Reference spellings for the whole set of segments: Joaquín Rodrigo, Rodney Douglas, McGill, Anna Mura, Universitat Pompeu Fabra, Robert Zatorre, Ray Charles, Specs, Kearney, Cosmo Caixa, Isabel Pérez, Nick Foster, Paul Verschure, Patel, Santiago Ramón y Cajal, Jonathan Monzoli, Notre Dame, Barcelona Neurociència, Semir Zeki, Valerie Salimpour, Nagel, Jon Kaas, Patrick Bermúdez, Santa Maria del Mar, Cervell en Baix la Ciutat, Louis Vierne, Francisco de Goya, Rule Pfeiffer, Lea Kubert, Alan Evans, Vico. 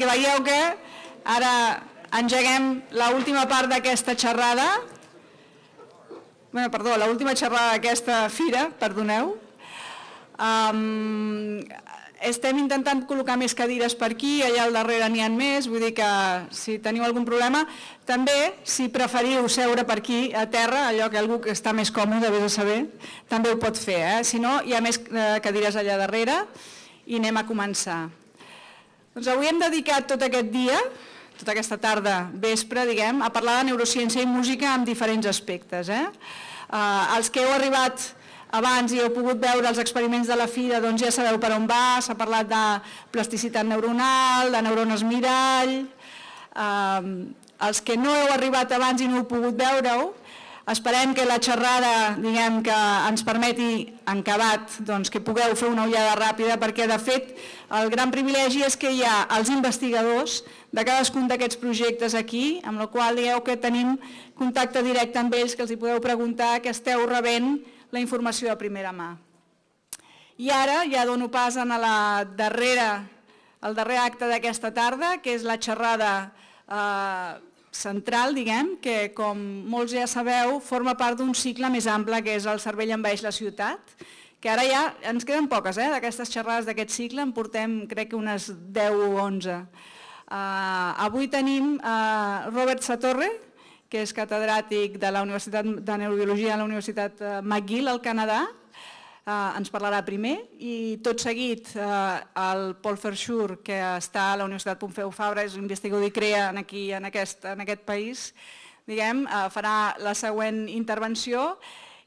perquè veieu que ara engeguem l'última part d'aquesta xerrada, perdó, l'última xerrada d'aquesta fira, perdoneu. Estem intentant col·locar més cadires per aquí, allà al darrere n'hi ha més, vull dir que si teniu algun problema, també si preferiu seure per aquí a terra, allò que algú que està més còmode, vés a saber, també ho pot fer, si no hi ha més cadires allà darrere i anem a començar. Doncs avui hem dedicat tot aquest dia, tota aquesta tarda, vespre, diguem, a parlar de neurociència i música en diferents aspectes. Els que heu arribat abans i heu pogut veure els experiments de la fira, doncs ja sabeu per on va, s'ha parlat de plasticitat neuronal, de neurones mirall. Els que no heu arribat abans i no heu pogut veure-ho, esperem que la xerrada, diguem, que ens permeti, en acabat, doncs que pugueu fer una ullada ràpida, perquè de fet el gran privilegi és que hi ha els investigadors de cadascun d'aquests projectes aquí, amb la qual digueu que tenim contacte directe amb ells, que els hi podeu preguntar, que esteu rebent la informació de primera mà. I ara ja dono pas al darrer acte d'aquesta tarda, que és la xerrada central, diguem, que com molts ja sabeu forma part d'un cicle més ample que és el Cervell en Baix la Ciutat, que ara ja ens queden poques d'aquestes xerrades d'aquest cicle, en portem crec que unes 10 o 11. Avui tenim Robert Zatorre, que és catedràtic de la Universitat de Neurobiologia a la Universitat McGill, al Canadà, ens parlarà primer, i tot seguit el Paul Verschure, que està a la Universitat Pompeu Fabra, és investigador i crea aquí, en aquest país, diguem, farà la següent intervenció,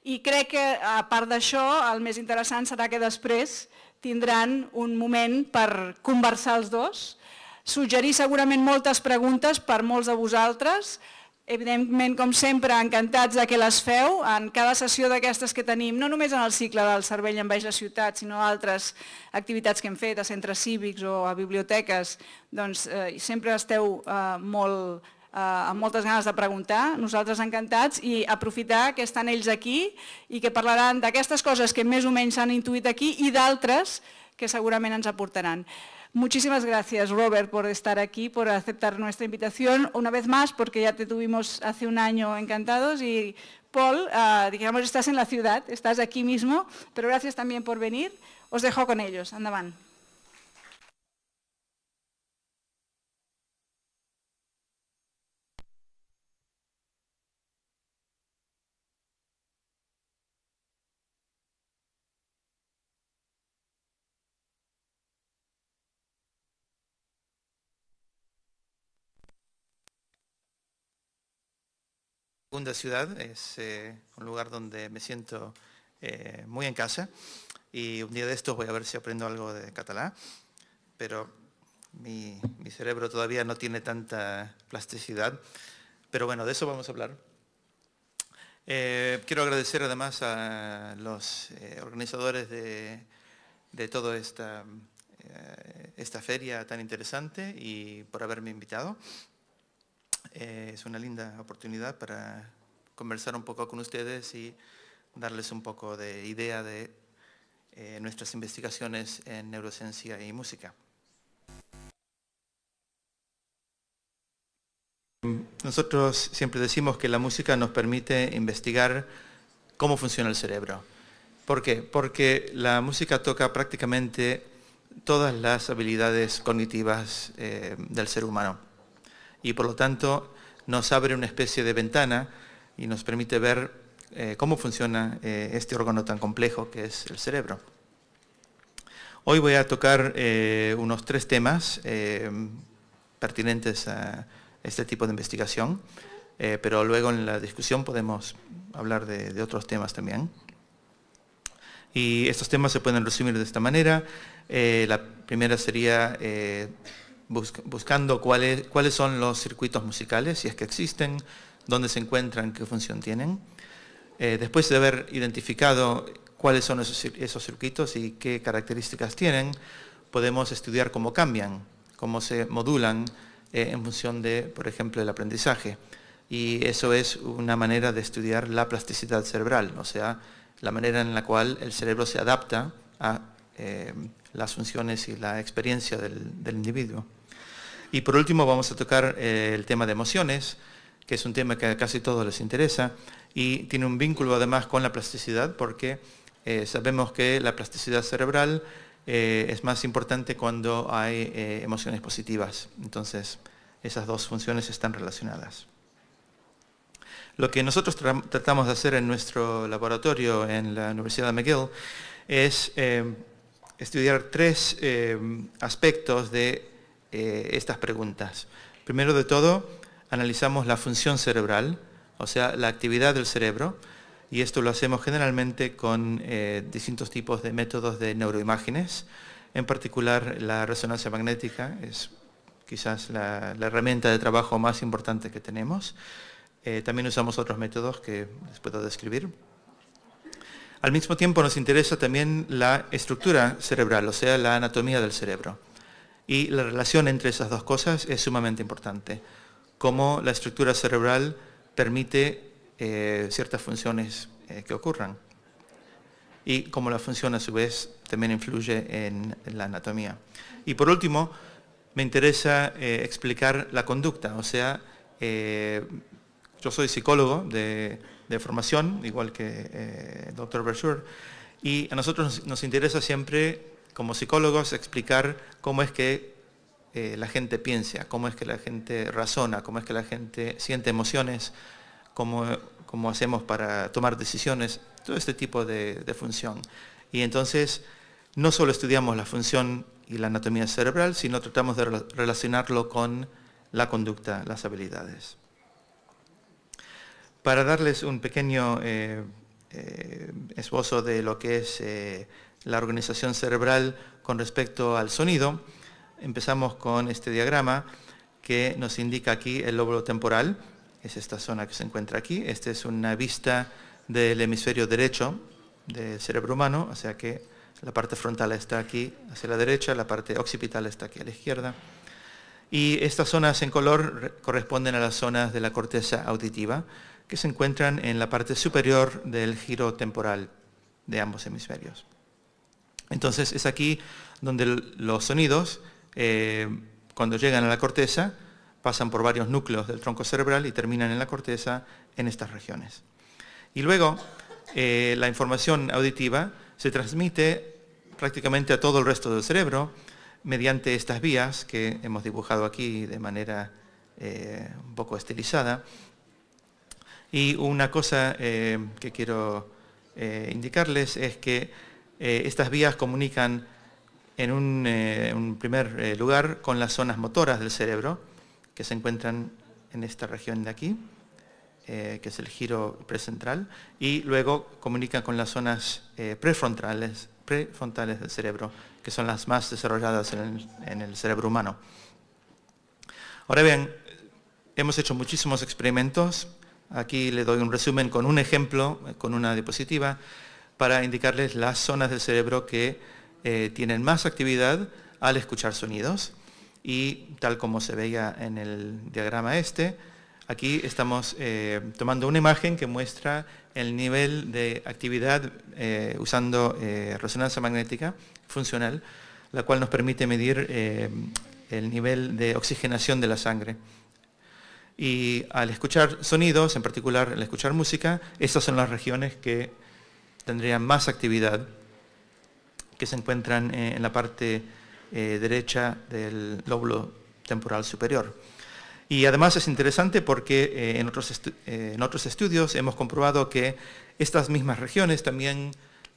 i crec que, a part d'això, el més interessant serà que després tindran un moment per conversar els dos, suggerir segurament moltes preguntes per molts de vosaltres. Evidentment, com sempre, encantats que les feu en cada sessió d'aquestes que tenim, no només en el cicle del Cervell en Baix la Ciutat, sinó altres activitats que hem fet a centres cívics o a biblioteques. Doncs sempre esteu amb moltes ganes de preguntar, nosaltres encantats, i aprofitar que estan ells aquí i que parlaran d'aquestes coses que més o menys s'han intuït aquí i d'altres que segurament ens aportaran. Muchísimas gracias, Robert, por estar aquí, por aceptar nuestra invitación una vez más, porque ya te tuvimos hace un año encantados. Y Paul, digamos, estás en la ciudad, estás aquí mismo, pero gracias también por venir. Os dejo con ellos. Anda, van. La segunda ciudad es un lugar donde me siento muy en casa, y un día de estos voy a ver si aprendo algo de catalán, pero mi cerebro todavía no tiene tanta plasticidad, pero bueno, de eso vamos a hablar. Quiero agradecer además a los organizadores de toda esta feria tan interesante y por haberme invitado. Es una linda oportunidad para conversar un poco con ustedes y darles un poco de idea de nuestras investigaciones en neurociencia y música. Nosotros siempre decimos que la música nos permite investigar cómo funciona el cerebro. ¿Por qué? Porque la música toca prácticamente todas las habilidades cognitivas del ser humano. Y por lo tanto nos abre una especie de ventana y nos permite ver cómo funciona este órgano tan complejo que es el cerebro. Hoy voy a tocar unos 3 temas pertinentes a este tipo de investigación, pero luego en la discusión podemos hablar de otros temas también. Y estos temas se pueden resumir de esta manera. La primera sería buscando cuáles son los circuitos musicales, si es que existen, dónde se encuentran, qué función tienen. Después de haber identificado cuáles son esos circuitos y qué características tienen, podemos estudiar cómo cambian, cómo se modulan en función de, por ejemplo, el aprendizaje. Y eso es una manera de estudiar la plasticidad cerebral, o sea, la manera en la cual el cerebro se adapta a las funciones y la experiencia del individuo. Y por último vamos a tocar el tema de emociones, que es un tema que a casi todos les interesa y tiene un vínculo además con la plasticidad, porque sabemos que la plasticidad cerebral es más importante cuando hay emociones positivas. Entonces, esas dos funciones están relacionadas. Lo que nosotros tratamos de hacer en nuestro laboratorio en la Universidad de McGill es estudiar tres aspectos de estas preguntas. Primero de todo, analizamos la función cerebral, o sea, la actividad del cerebro, y esto lo hacemos generalmente con distintos tipos de métodos de neuroimágenes, en particular la resonancia magnética, es quizás la herramienta de trabajo más importante que tenemos. También usamos otros métodos que les puedo describir. Al mismo tiempo nos interesa también la estructura cerebral, o sea, la anatomía del cerebro. Y la relación entre esas dos cosas es sumamente importante. Cómo la estructura cerebral permite ciertas funciones que ocurran. Y cómo la función a su vez también influye en la anatomía. Y por último, me interesa explicar la conducta, o sea, yo soy psicólogo de formación, igual que el doctor Verschure, y a nosotros nos interesa siempre, como psicólogos, explicar cómo es que la gente piensa, cómo es que la gente razona, cómo es que la gente siente emociones, cómo hacemos para tomar decisiones, todo este tipo de función. Y entonces, no solo estudiamos la función y la anatomía cerebral, sino tratamos de relacionarlo con la conducta, las habilidades. Para darles un pequeño esbozo de lo que es la organización cerebral con respecto al sonido, empezamos con este diagrama que nos indica aquí el lóbulo temporal, es esta zona que se encuentra aquí. Esta es una vista del hemisferio derecho del cerebro humano, o sea que la parte frontal está aquí hacia la derecha, la parte occipital está aquí a la izquierda. Y estas zonas en color corresponden a las zonas de la corteza auditiva, que se encuentran en la parte superior del giro temporal de ambos hemisferios. Entonces es aquí donde los sonidos, cuando llegan a la corteza, pasan por varios núcleos del tronco cerebral y terminan en la corteza en estas regiones. Y luego la información auditiva se transmite prácticamente a todo el resto del cerebro mediante estas vías que hemos dibujado aquí de manera un poco estilizada. Y una cosa que quiero indicarles es que estas vías comunican en un primer lugar con las zonas motoras del cerebro, que se encuentran en esta región de aquí, que es el giro precentral, y luego comunican con las zonas prefrontales del cerebro, que son las más desarrolladas en el cerebro humano. Ahora bien, hemos hecho muchísimos experimentos. Aquí le doy un resumen con un ejemplo, con una diapositiva, para indicarles las zonas del cerebro que tienen más actividad al escuchar sonidos. Y tal como se veía en el diagrama este, aquí estamos tomando una imagen que muestra el nivel de actividad usando resonancia magnética funcional, la cual nos permite medir el nivel de oxigenación de la sangre. Y al escuchar sonidos, en particular al escuchar música, estas son las regiones que tendrían más actividad, que se encuentran en la parte derecha del lóbulo temporal superior. Y además es interesante porque en otros estudios hemos comprobado que estas mismas regiones también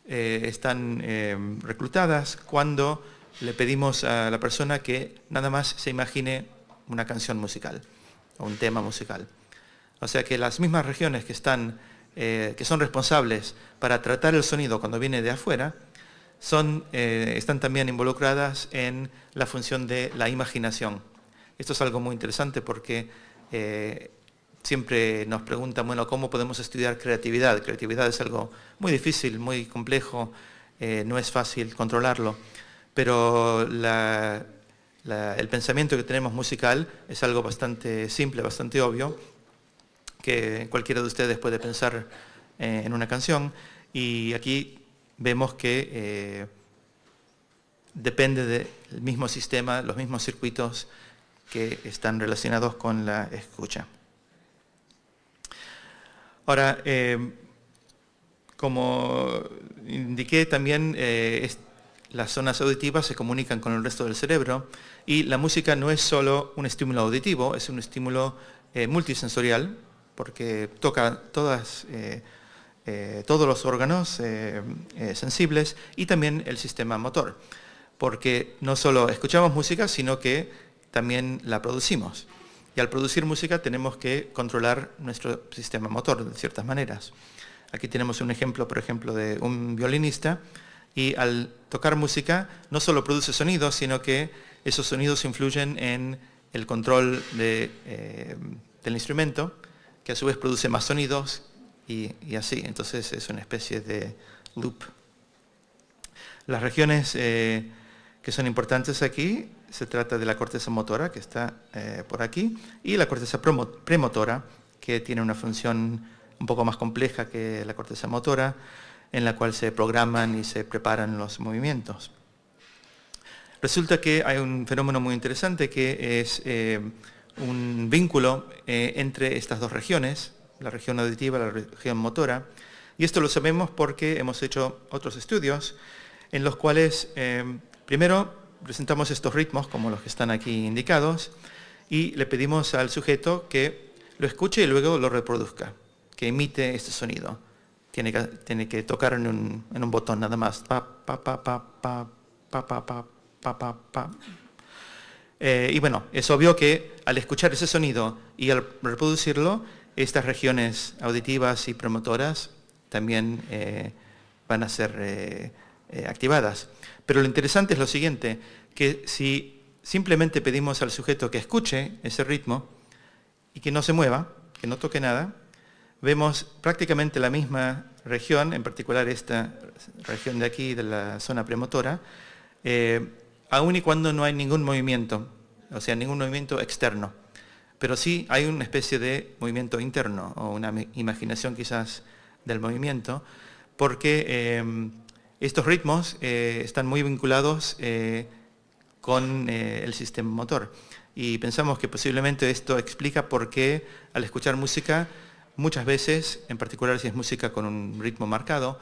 están reclutadas cuando le pedimos a la persona que nada más se imagine una canción musical o un tema musical. O sea que las mismas regiones que son responsables para tratar el sonido cuando viene de afuera, están también involucradas en la función de la imaginación. Esto es algo muy interesante porque siempre nos preguntan, bueno, ¿cómo podemos estudiar creatividad? Creatividad es algo muy difícil, muy complejo, no es fácil controlarlo, pero el pensamiento que tenemos musical es algo bastante simple, bastante obvio, que cualquiera de ustedes puede pensar en una canción. Y aquí vemos que depende del mismo sistema, los mismos circuitos que están relacionados con la escucha. Ahora, como indiqué también, las zonas auditivas se comunican con el resto del cerebro y la música no es solo un estímulo auditivo, es un estímulo multisensorial, porque toca todos los órganos sensibles y también el sistema motor, porque no solo escuchamos música, sino que también la producimos. Y al producir música tenemos que controlar nuestro sistema motor de ciertas maneras. Aquí tenemos un ejemplo, por ejemplo, de un violinista, y al tocar música no solo produce sonidos, sino que esos sonidos influyen en el control del instrumento, que a su vez produce más sonidos y así. Entonces es una especie de loop. Las regiones que son importantes aquí, se trata de la corteza motora, que está por aquí, y la corteza premotora, que tiene una función un poco más compleja que la corteza motora, en la cual se programan y se preparan los movimientos. Resulta que hay un fenómeno muy interesante, que es un vínculo entre estas dos regiones, la región auditiva y la región motora, y esto lo sabemos porque hemos hecho otros estudios en los cuales, primero, presentamos estos ritmos, como los que están aquí indicados, y le pedimos al sujeto que lo escuche y luego lo reproduzca, que emite este sonido. Tiene que tocar en un botón nada más. Pa, pa, pa, pa, pa, pa, pa, pa, pa, pa. Y bueno, es obvio que al escuchar ese sonido y al reproducirlo, estas regiones auditivas y premotoras también van a ser activadas. Pero lo interesante es lo siguiente, que si simplemente pedimos al sujeto que escuche ese ritmo y que no se mueva, que no toque nada, vemos prácticamente la misma región, en particular esta región de aquí, de la zona premotora, aun y cuando no hay ningún movimiento, o sea, ningún movimiento externo. Pero sí hay una especie de movimiento interno, o una imaginación quizás del movimiento, porque estos ritmos están muy vinculados con el sistema motor. Y pensamos que posiblemente esto explica por qué al escuchar música, muchas veces, en particular si es música con un ritmo marcado,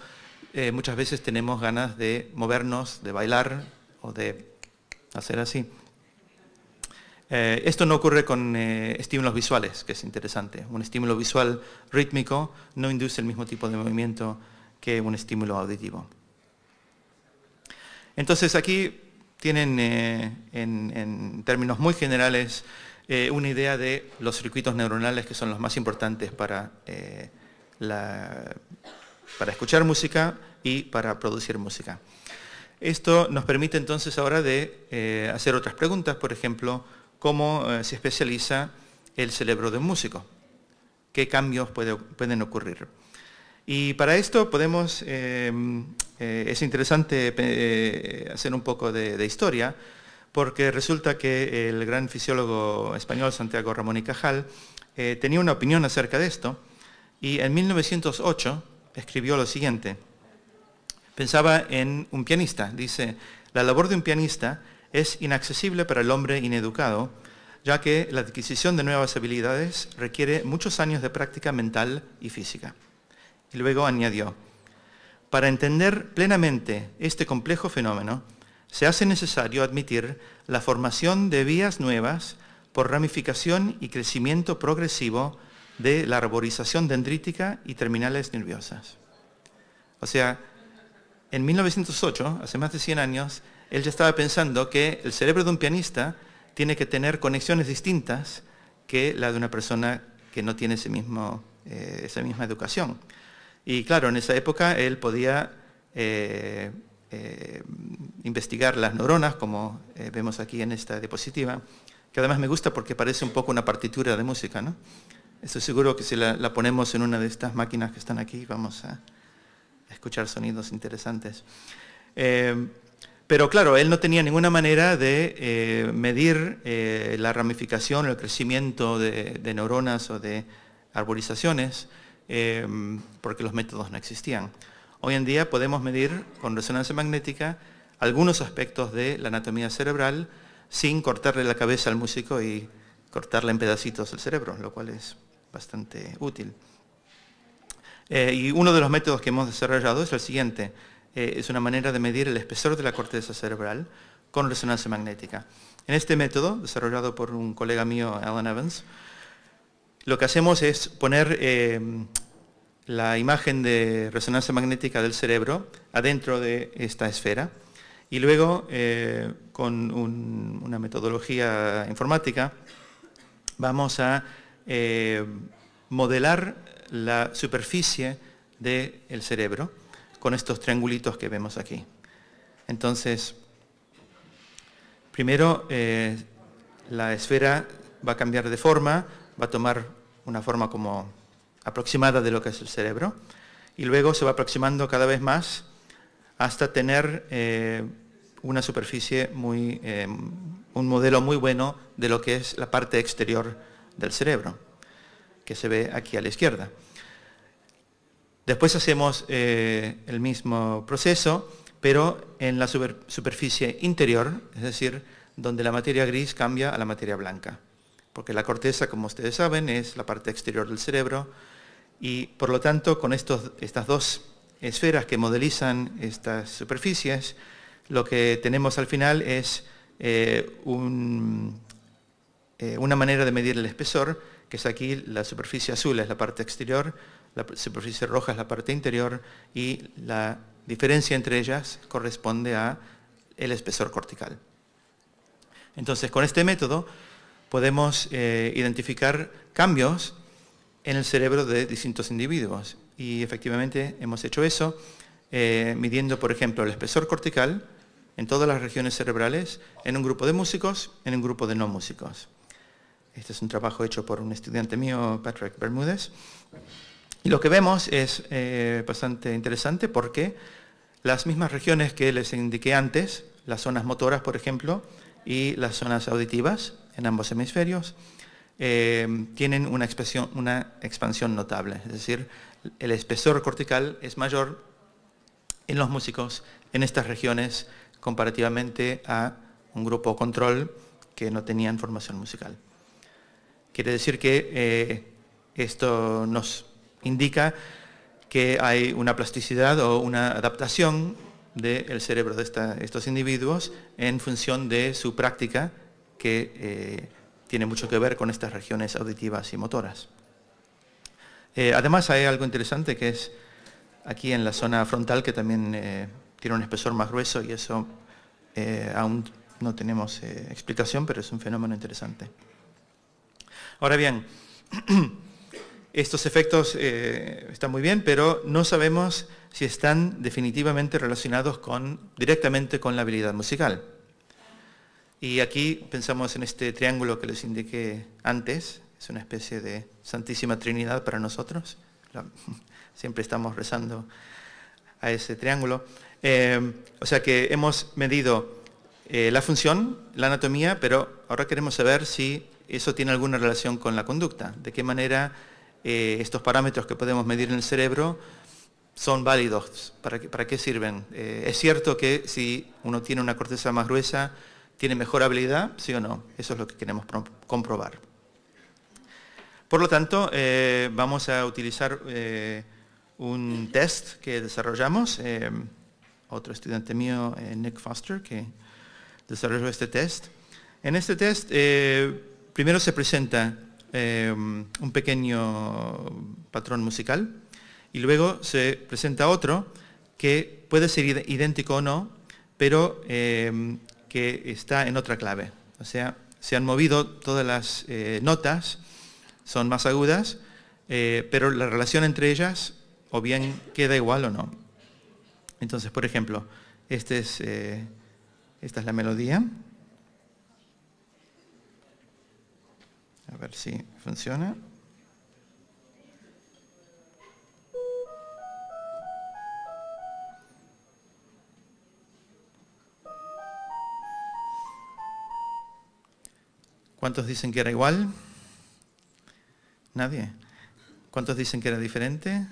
muchas veces tenemos ganas de movernos, de bailar o de hacer así. Esto no ocurre con estímulos visuales, que es interesante. Un estímulo visual rítmico no induce el mismo tipo de movimiento que un estímulo auditivo. Entonces aquí tienen, en términos muy generales, una idea de los circuitos neuronales que son los más importantes para escuchar música y para producir música. Esto nos permite entonces ahora de hacer otras preguntas, por ejemplo, ¿cómo se especializa el cerebro de un músico? ¿Qué cambios pueden ocurrir? Y para esto podemos, es interesante hacer un poco de historia, porque resulta que el gran fisiólogo español Santiago Ramón y Cajal tenía una opinión acerca de esto, y en 1908 escribió lo siguiente. Pensaba en un pianista, dice, la labor de un pianista es inaccesible para el hombre ineducado, ya que la adquisición de nuevas habilidades requiere muchos años de práctica mental y física. Y luego añadió, para entender plenamente este complejo fenómeno, se hace necesario admitir la formación de vías nuevas por ramificación y crecimiento progresivo de la arborización dendrítica y terminales nerviosas. O sea, en 1908, hace más de 100 años, él ya estaba pensando que el cerebro de un pianista tiene que tener conexiones distintas que la de una persona que no tiene esa misma educación. Y claro, en esa época él podía investigar las neuronas, como vemos aquí en esta diapositiva, que además me gusta porque parece un poco una partitura de música, ¿no? Estoy seguro que si la ponemos en una de estas máquinas que están aquí, vamos a escuchar sonidos interesantes. Pero claro, él no tenía ninguna manera de medir la ramificación o el crecimiento de neuronas o de arborizaciones, porque los métodos no existían. Hoy en día podemos medir con resonancia magnética algunos aspectos de la anatomía cerebral sin cortarle la cabeza al músico y cortarle en pedacitos el cerebro, lo cual es bastante útil. Y uno de los métodos que hemos desarrollado es el siguiente. Es una manera de medir el espesor de la corteza cerebral con resonancia magnética. En este método, desarrollado por un colega mío, Alan Evans, lo que hacemos es poner la imagen de resonancia magnética del cerebro adentro de esta esfera y luego, con una metodología informática, vamos a modelar la superficie del cerebro con estos triangulitos que vemos aquí. Entonces, primero la esfera va a cambiar de forma, va a tomar una forma como aproximada de lo que es el cerebro, y luego se va aproximando cada vez más hasta tener una superficie muy, un modelo muy bueno de lo que es la parte exterior del cerebro, que se ve aquí a la izquierda. Después hacemos el mismo proceso, pero en la superficie interior, es decir, donde la materia gris cambia a la materia blanca. Porque la corteza, como ustedes saben, es la parte exterior del cerebro y, por lo tanto, con estas dos esferas que modelizan estas superficies, lo que tenemos al final es una manera de medir el espesor, que es aquí la superficie azul es la parte exterior, la superficie roja es la parte interior y la diferencia entre ellas corresponde a el espesor cortical. Entonces, con este método podemos identificar cambios en el cerebro de distintos individuos. Y efectivamente hemos hecho eso, midiendo, por ejemplo, el espesor cortical en todas las regiones cerebrales, en un grupo de músicos, en un grupo de no músicos. Este es un trabajo hecho por un estudiante mío, Patrick Bermúdez. Y lo que vemos es bastante interesante porque las mismas regiones que les indiqué antes, las zonas motoras, por ejemplo, y las zonas auditivas, en ambos hemisferios, tienen una expansión notable. Es decir, el espesor cortical es mayor en los músicos en estas regiones comparativamente a un grupo control que no tenían formación musical. Quiere decir que esto nos indica que hay una plasticidad o una adaptación del cerebro de estos individuos en función de su práctica que tiene mucho que ver con estas regiones auditivas y motoras. Además hay algo interesante que es aquí en la zona frontal que también tiene un espesor más grueso y eso aún no tenemos explicación, pero es un fenómeno interesante. Ahora bien, estos efectos están muy bien, pero no sabemos si están definitivamente relacionados directamente con la habilidad musical. Y aquí pensamos en este triángulo que les indiqué antes, es una especie de Santísima Trinidad para nosotros, siempre estamos rezando a ese triángulo. O sea que hemos medido la función, la anatomía, pero ahora queremos saber si eso tiene alguna relación con la conducta, de qué manera estos parámetros que podemos medir en el cerebro son válidos, ¿para qué sirven? Es cierto que si uno tiene una corteza más gruesa, ¿tiene mejor habilidad? ¿Sí o no? Eso es lo que queremos comprobar. Por lo tanto, vamos a utilizar un test que desarrollamos. Otro estudiante mío, Nick Foster, que desarrolló este test. En este test, primero se presenta un pequeño patrón musical y luego se presenta otro que puede ser idéntico o no, pero que está en otra clave. O sea, se han movido todas las notas, son más agudas, pero la relación entre ellas o bien queda igual o no. Entonces, por ejemplo, esta es la melodía. A ver si funciona. ¿Cuántos dicen que era igual? Nadie. ¿Cuántos dicen que era diferente?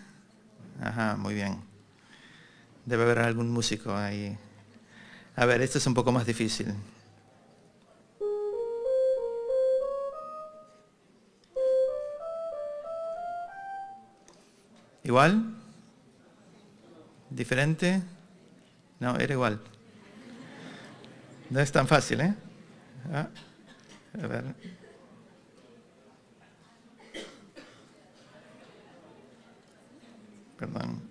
Ajá, muy bien. Debe haber algún músico ahí. A ver, este es un poco más difícil. ¿Igual? ¿Diferente? No, era igual. No es tan fácil, ¿eh? Ah, a ver. Perdón.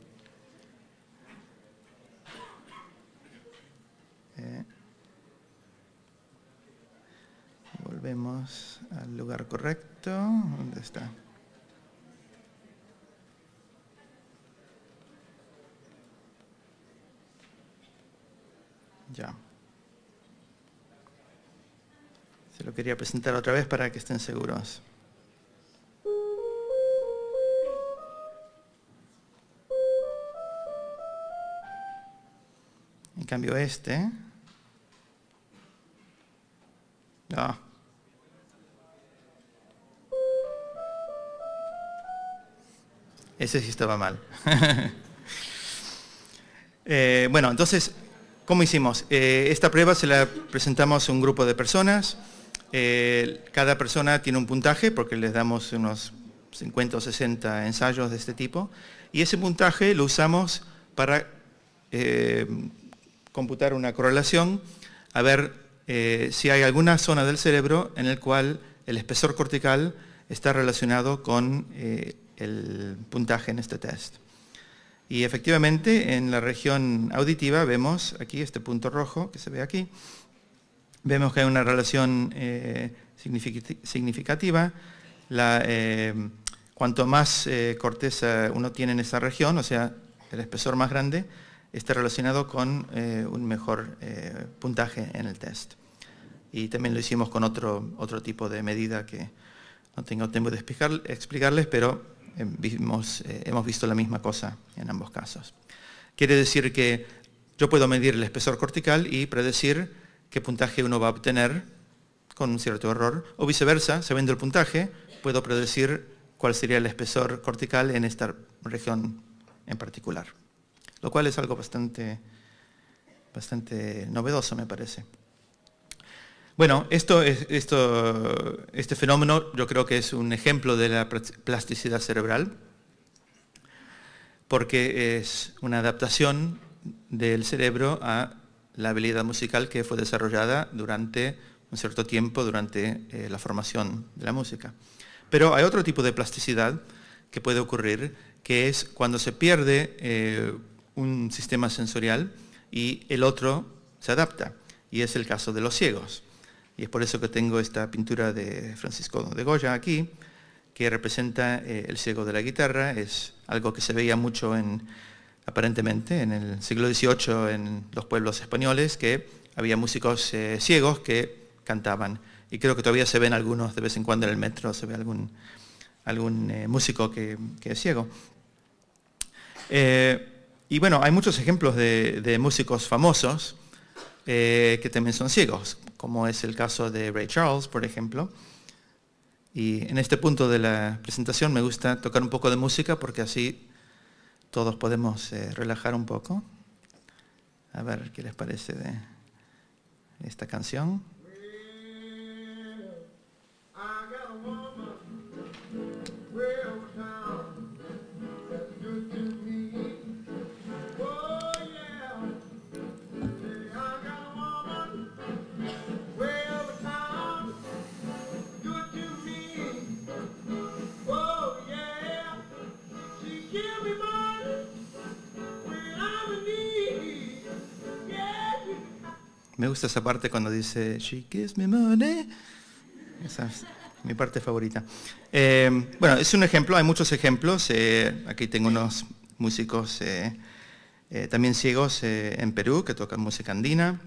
Volvemos al lugar correcto. ¿Dónde está? Ya. Se lo quería presentar otra vez para que estén seguros. En cambio este. No. Ese sí estaba mal. Bueno, entonces, ¿cómo hicimos? Esta prueba se la presentamos a un grupo de personas. Cada persona tiene un puntaje, porque les damos unos 50 o 60 ensayos de este tipo. Y ese puntaje lo usamos para computar una correlación, a ver si hay alguna zona del cerebro en la cual el espesor cortical está relacionado con el puntaje en este test. Y efectivamente, en la región auditiva vemos aquí este punto rojo que se ve aquí. Vemos que hay una relación significativa. Cuanto más corteza uno tiene en esa región, o sea, el espesor más grande, está relacionado con un mejor puntaje en el test. Y también lo hicimos con otro tipo de medida que no tengo tiempo de explicarles, pero hemos visto la misma cosa en ambos casos. Quiere decir que yo puedo medir el espesor cortical y predecir qué puntaje uno va a obtener con un cierto error, o viceversa, sabiendo el puntaje, puedo predecir cuál sería el espesor cortical en esta región en particular. Lo cual es algo bastante novedoso, me parece. Bueno, este fenómeno yo creo que es un ejemplo de la plasticidad cerebral, porque es una adaptación del cerebro a la habilidad musical que fue desarrollada durante un cierto tiempo, durante la formación de la música. Pero hay otro tipo de plasticidad que puede ocurrir, que es cuando se pierde un sistema sensorial y el otro se adapta, y es el caso de los ciegos. Y es por eso que tengo esta pintura de Francisco de Goya aquí, que representa el ciego de la guitarra. Es algo que se veía mucho, aparentemente, en el siglo XVIII en los pueblos españoles, que había músicos ciegos que cantaban. Y creo que todavía se ven algunos, de vez en cuando en el metro, se ve algún músico que es ciego. Y bueno, hay muchos ejemplos de músicos famosos que también son ciegos, como es el caso de Ray Charles, por ejemplo. Y en este punto de la presentación me gusta tocar un poco de música, porque así todos podemos relajar un poco. A ver qué les parece de esta canción. Me gusta esa parte cuando dice, she gives me money. Esa es mi parte favorita. Bueno, es un ejemplo, hay muchos ejemplos. Aquí tengo unos músicos también ciegos en Perú que tocan música andina.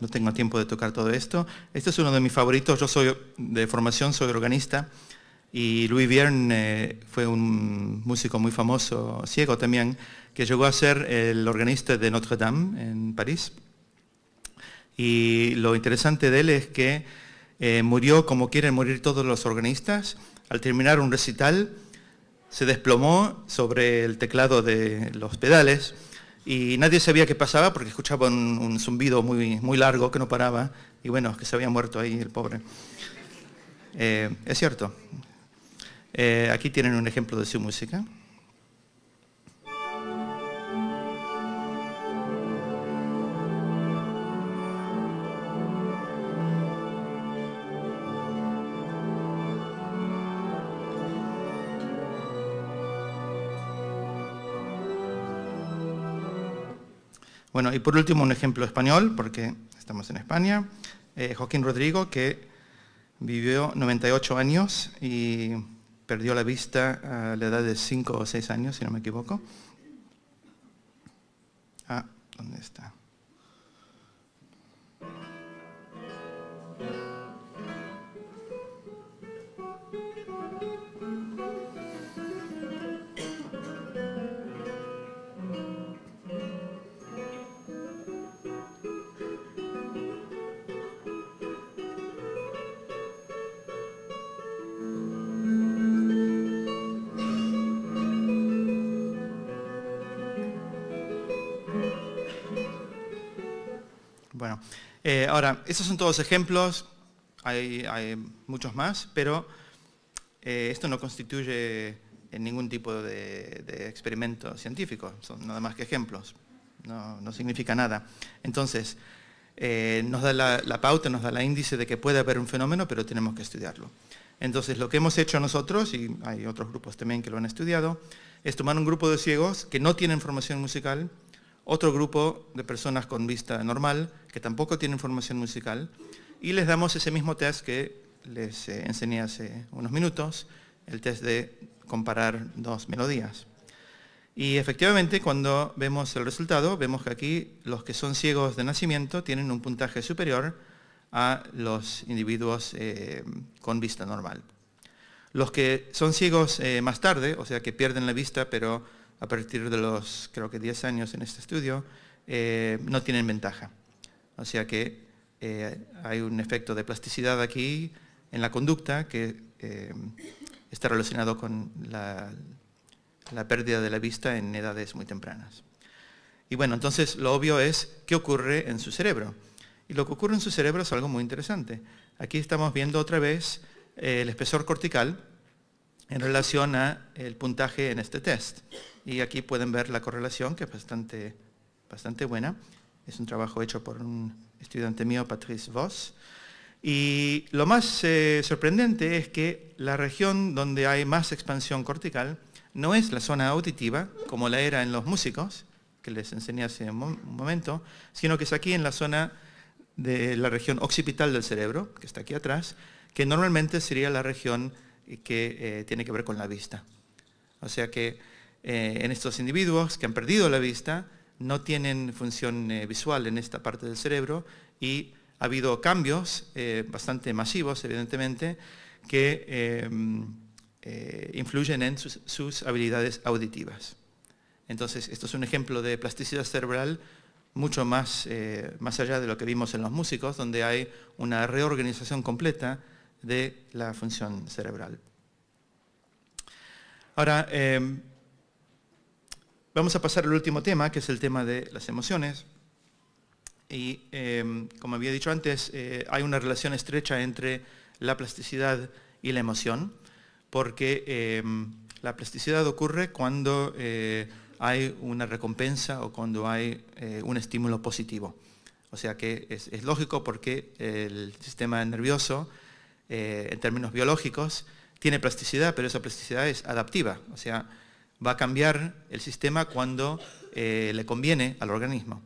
No tengo tiempo de tocar todo esto. Este es uno de mis favoritos. Yo soy de formación, soy organista. Y Louis Vierne fue un músico muy famoso, ciego también, que llegó a ser el organista de Notre Dame en París. Y lo interesante de él es que murió como quieren morir todos los organistas. Al terminar un recital, se desplomó sobre el teclado de los pedales y nadie sabía qué pasaba porque escuchaba un zumbido muy, muy largo que no paraba. Y bueno, que se había muerto ahí el pobre. Es cierto. Aquí tienen un ejemplo de su música. Bueno, y por último un ejemplo español, porque estamos en España. Joaquín Rodrigo, que vivió 98 años y perdió la vista a la edad de 5 o 6 años, si no me equivoco. Ah, ¿dónde está? Bueno, ahora, esos son todos ejemplos, hay muchos más, pero esto no constituye ningún tipo de experimento científico, son nada más que ejemplos, no significa nada. Entonces, nos da la pauta, nos da la índice de que puede haber un fenómeno, pero tenemos que estudiarlo. Entonces, lo que hemos hecho nosotros, y hay otros grupos también que lo han estudiado, es tomar un grupo de ciegos que no tienen formación musical, otro grupo de personas con vista normal, que tampoco tienen formación musical, y les damos ese mismo test que les enseñé hace unos minutos, el test de comparar dos melodías. Y efectivamente, cuando vemos el resultado, vemos que aquí los que son ciegos de nacimiento tienen un puntaje superior a los individuos con vista normal. Los que son ciegos más tarde, o sea que pierden la vista, pero a partir de los, creo que 10 años en este estudio, no tienen ventaja. O sea que hay un efecto de plasticidad aquí en la conducta que está relacionado con la pérdida de la vista en edades muy tempranas. Y bueno, entonces lo obvio es qué ocurre en su cerebro. Y lo que ocurre en su cerebro es algo muy interesante. Aquí estamos viendo otra vez el espesor cortical en relación al puntaje en este test. Y aquí pueden ver la correlación, que es bastante buena. Es un trabajo hecho por un estudiante mío, Patrice Voss. Y lo más sorprendente es que la región donde hay más expansión cortical no es la zona auditiva, como la era en los músicos, que les enseñé hace un momento, sino que es aquí en la zona de la región occipital del cerebro, que está aquí atrás, que normalmente sería la región que tiene que ver con la vista. O sea que en estos individuos que han perdido la vista, no tienen función visual en esta parte del cerebro y ha habido cambios bastante masivos, evidentemente, que influyen en sus habilidades auditivas. Entonces, esto es un ejemplo de plasticidad cerebral mucho más allá de lo que vimos en los músicos, donde hay una reorganización completa de la función cerebral. Ahora, vamos a pasar al último tema, que es el tema de las emociones. Y como había dicho antes, hay una relación estrecha entre la plasticidad y la emoción, porque la plasticidad ocurre cuando hay una recompensa o cuando hay un estímulo positivo. O sea que es lógico porque el sistema nervioso, en términos biológicos, tiene plasticidad, pero esa plasticidad es adaptiva. O sea, va a cambiar el sistema cuando le conviene al organismo.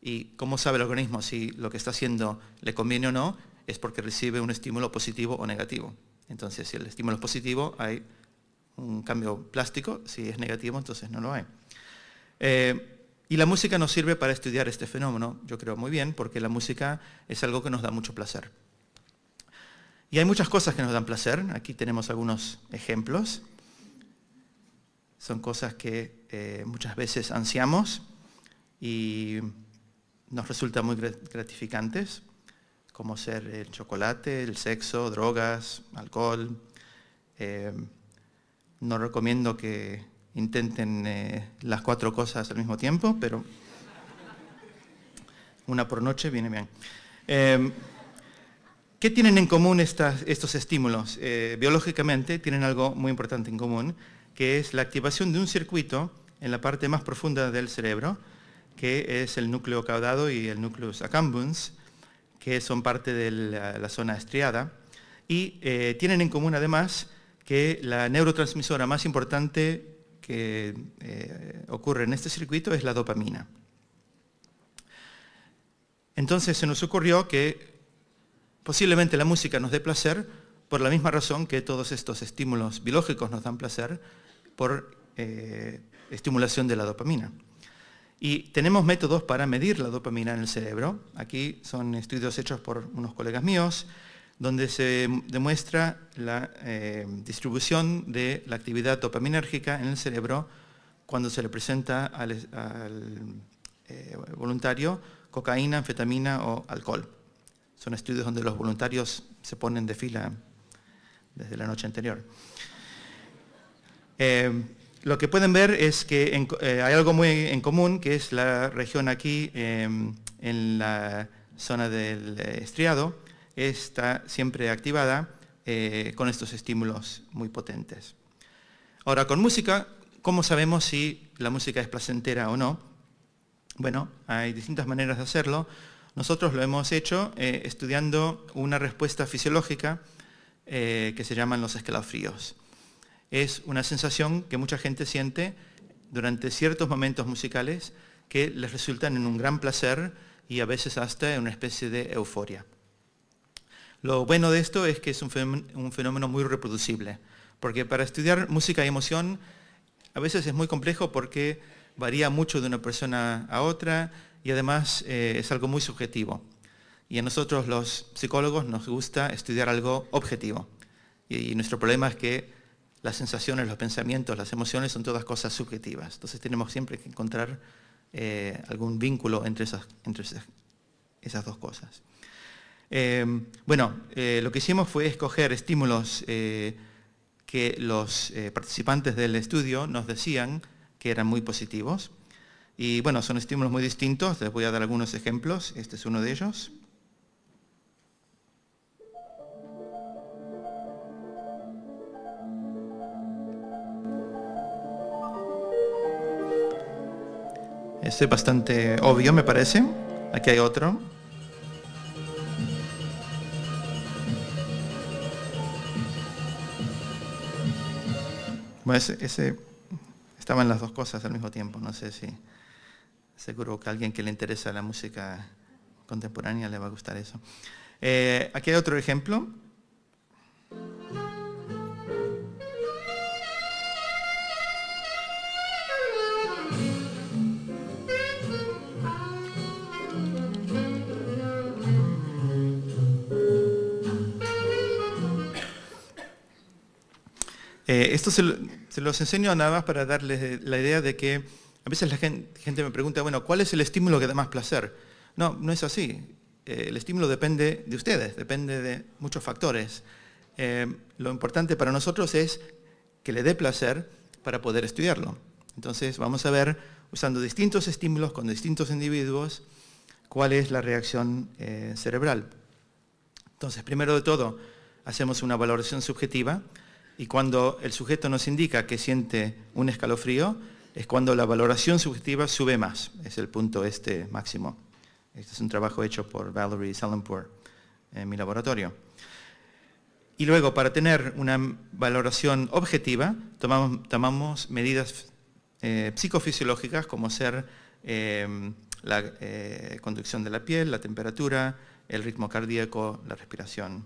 ¿Y cómo sabe el organismo si lo que está haciendo le conviene o no? Es porque recibe un estímulo positivo o negativo. Entonces, si el estímulo es positivo, hay un cambio plástico. Si es negativo, entonces no lo hay. Y la música nos sirve para estudiar este fenómeno, yo creo muy bien, porque la música es algo que nos da mucho placer. Y hay muchas cosas que nos dan placer. Aquí tenemos algunos ejemplos. Son cosas que muchas veces ansiamos y nos resultan muy gratificantes, como ser el chocolate, el sexo, drogas, alcohol. No recomiendo que intenten las 4 cosas al mismo tiempo, pero una por noche viene bien. ¿Qué tienen en común estos estímulos? Biológicamente tienen algo muy importante en común, que es la activación de un circuito en la parte más profunda del cerebro, que es el núcleo caudado y el nucleus accumbens, que son parte de la zona estriada, y tienen en común además que la neurotransmisora más importante que ocurre en este circuito es la dopamina. Entonces se nos ocurrió que posiblemente la música nos dé placer por la misma razón que todos estos estímulos biológicos nos dan placer por estimulación de la dopamina. Y tenemos métodos para medir la dopamina en el cerebro. Aquí son estudios hechos por unos colegas míos, donde se demuestra la distribución de la actividad dopaminérgica en el cerebro cuando se le presenta al voluntario cocaína, anfetamina o alcohol. Son estudios donde los voluntarios se ponen de fila desde la noche anterior. Lo que pueden ver es que hay algo muy en común, que es la región aquí, en la zona del estriado, está siempre activada con estos estímulos muy potentes. Ahora, con música, ¿cómo sabemos si la música es placentera o no? Bueno, hay distintas maneras de hacerlo. Nosotros lo hemos hecho estudiando una respuesta fisiológica que se llaman los escalofríos. Es una sensación que mucha gente siente durante ciertos momentos musicales que les resultan en un gran placer y a veces hasta en una especie de euforia. Lo bueno de esto es que es un fenómeno muy reproducible, porque para estudiar música y emoción a veces es muy complejo porque varía mucho de una persona a otra y además es algo muy subjetivo. Y a nosotros los psicólogos nos gusta estudiar algo objetivo. Y nuestro problema es que las sensaciones, los pensamientos, las emociones son todas cosas subjetivas. Entonces tenemos siempre que encontrar algún vínculo entre esas dos cosas. Lo que hicimos fue escoger estímulos que los participantes del estudio nos decían que eran muy positivos. Y bueno, son estímulos muy distintos, les voy a dar algunos ejemplos, este es uno de ellos. Este es bastante obvio, me parece. Aquí hay otro. Bueno, estaban las dos cosas al mismo tiempo, no sé si... Seguro que a alguien que le interesa la música contemporánea le va a gustar eso. Aquí hay otro ejemplo. Esto se los enseño nada más para darles la idea de que a veces la gente me pregunta, bueno, ¿cuál es el estímulo que da más placer? No, no es así. El estímulo depende de ustedes, depende de muchos factores. Lo importante para nosotros es que le dé placer para poder estudiarlo. Entonces vamos a ver, usando distintos estímulos con distintos individuos, cuál es la reacción cerebral. Entonces, primero de todo, hacemos una valoración subjetiva. Y cuando el sujeto nos indica que siente un escalofrío, es cuando la valoración subjetiva sube más. Es el punto máximo. Este es un trabajo hecho por Valerie Salimpour en mi laboratorio. Y luego, para tener una valoración objetiva, tomamos medidas psicofisiológicas, como ser la conducción de la piel, la temperatura, el ritmo cardíaco, la respiración,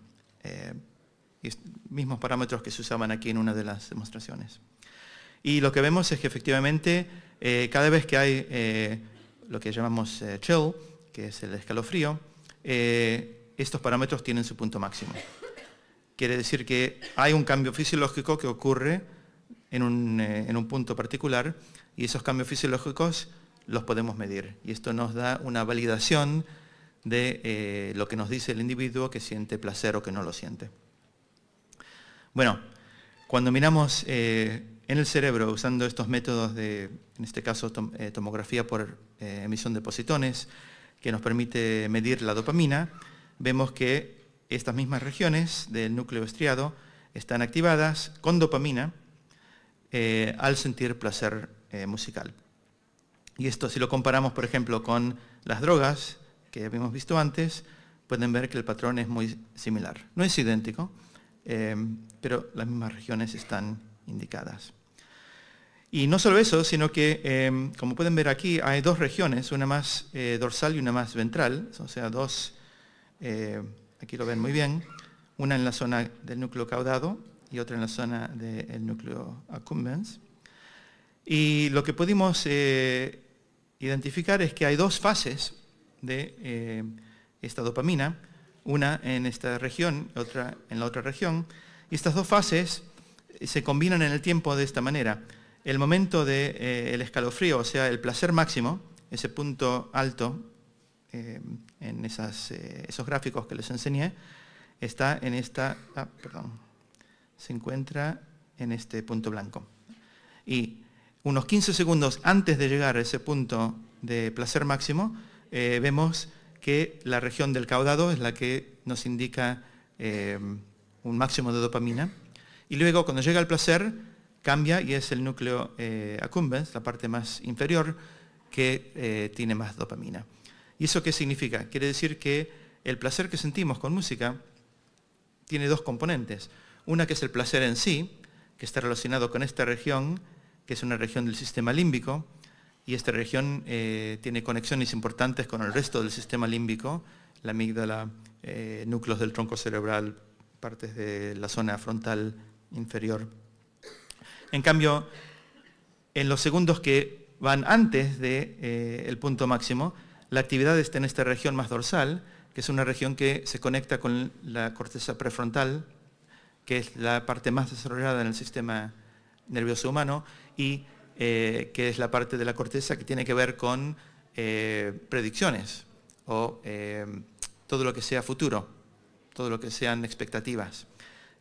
mismos parámetros que se usaban aquí en una de las demostraciones. Y lo que vemos es que efectivamente cada vez que hay lo que llamamos chill, que es el escalofrío, estos parámetros tienen su punto máximo. Quiere decir que hay un cambio fisiológico que ocurre en un punto particular y esos cambios fisiológicos los podemos medir. Y esto nos da una validación de lo que nos dice el individuo que siente placer o que no lo siente. Bueno, cuando miramos en el cerebro usando estos métodos de, en este caso, tomografía por emisión de positones, que nos permite medir la dopamina, vemos que estas mismas regiones del núcleo estriado están activadas con dopamina al sentir placer musical. Y esto, si lo comparamos, por ejemplo, con las drogas que habíamos visto antes, pueden ver que el patrón es muy similar. No es idéntico, pero las mismas regiones están indicadas. Y no solo eso, sino que, como pueden ver aquí, hay dos regiones, una más dorsal y una más ventral, o sea, dos, aquí lo ven muy bien, una en la zona del núcleo caudado y otra en la zona del núcleo accumbens. Y lo que pudimos identificar es que hay dos fases de esta dopamina, una en esta región, otra en la otra región, y estas dos fases se combinan en el tiempo de esta manera. El momento del escalofrío, o sea, el placer máximo, ese punto alto en esos gráficos que les enseñé, está en esta, se encuentra en este punto blanco. Y unos 15 segundos antes de llegar a ese punto de placer máximo, vemos que la región del caudado es la que nos indica un máximo de dopamina. Y luego, cuando llega el placer, cambia y es el núcleo accumbens, la parte más inferior, que tiene más dopamina. ¿Y eso qué significa? Quiere decir que el placer que sentimos con música tiene dos componentes. Una que es el placer en sí, que está relacionado con esta región, que es una región del sistema límbico, y esta región tiene conexiones importantes con el resto del sistema límbico, la amígdala, núcleos del tronco cerebral, partes de la zona frontal inferior. En cambio, en los segundos que van antes del punto máximo, la actividad está en esta región más dorsal, que es una región que se conecta con la corteza prefrontal, que es la parte más desarrollada en el sistema nervioso humano, y que es la parte de la corteza que tiene que ver con predicciones, o todo lo que sea futuro, todo lo que sean expectativas.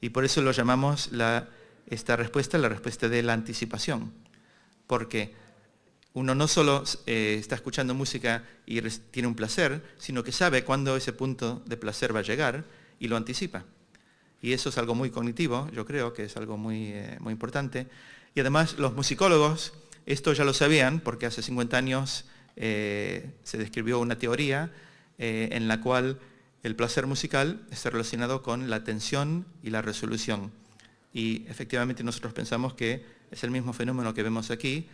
Y por eso lo llamamos esta respuesta es la respuesta de la anticipación, porque uno no solo está escuchando música y tiene un placer, sino que sabe cuándo ese punto de placer va a llegar y lo anticipa. Y eso es algo muy cognitivo, yo creo que es algo muy, muy importante. Y además los musicólogos, esto ya lo sabían, porque hace 50 años se describió una teoría en la cual el placer musical está relacionado con la atención y la resolución. Y efectivamente nosotros pensamos que es el mismo fenómeno que vemos aquí.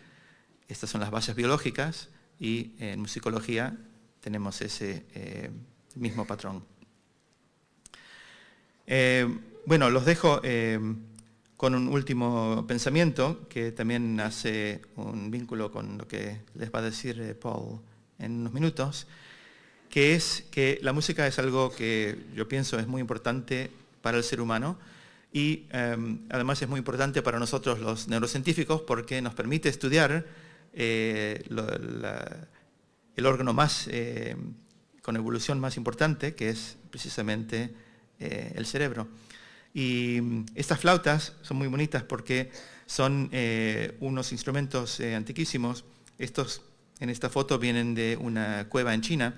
Estas son las bases biológicas y en musicología tenemos ese mismo patrón. Bueno, los dejo con un último pensamiento que también hace un vínculo con lo que les va a decir Paul en unos minutos, que es que la música es algo que yo pienso es muy importante para el ser humano. Y además es muy importante para nosotros los neurocientíficos porque nos permite estudiar el órgano más, con evolución más importante, que es precisamente el cerebro. Y estas flautas son muy bonitas porque son unos instrumentos antiquísimos. Estos, en esta foto, vienen de una cueva en China.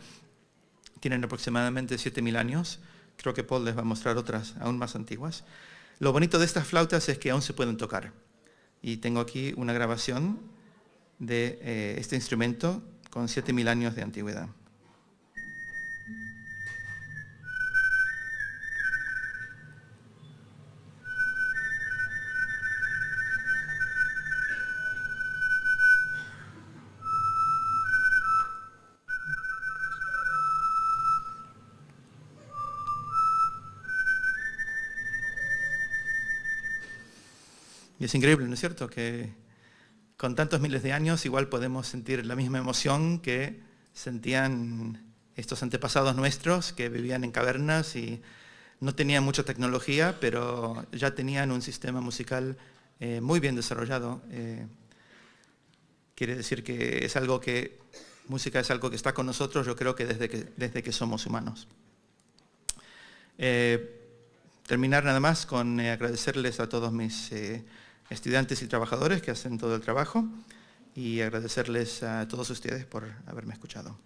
Tienen aproximadamente 7.000 años. Creo que Paul les va a mostrar otras aún más antiguas. Lo bonito de estas flautas es que aún se pueden tocar. Y tengo aquí una grabación de este instrumento con 7.000 años de antigüedad. Y es increíble, ¿no es cierto?, que con tantos miles de años igual podemos sentir la misma emoción que sentían estos antepasados nuestros que vivían en cavernas y no tenían mucha tecnología, pero ya tenían un sistema musical muy bien desarrollado. Quiere decir que es algo que, música es algo que está con nosotros, yo creo que desde que somos humanos. Terminar nada más con agradecerles a todos mis estudiantes y trabajadores que hacen todo el trabajo y agradecerles a todos ustedes por haberme escuchado.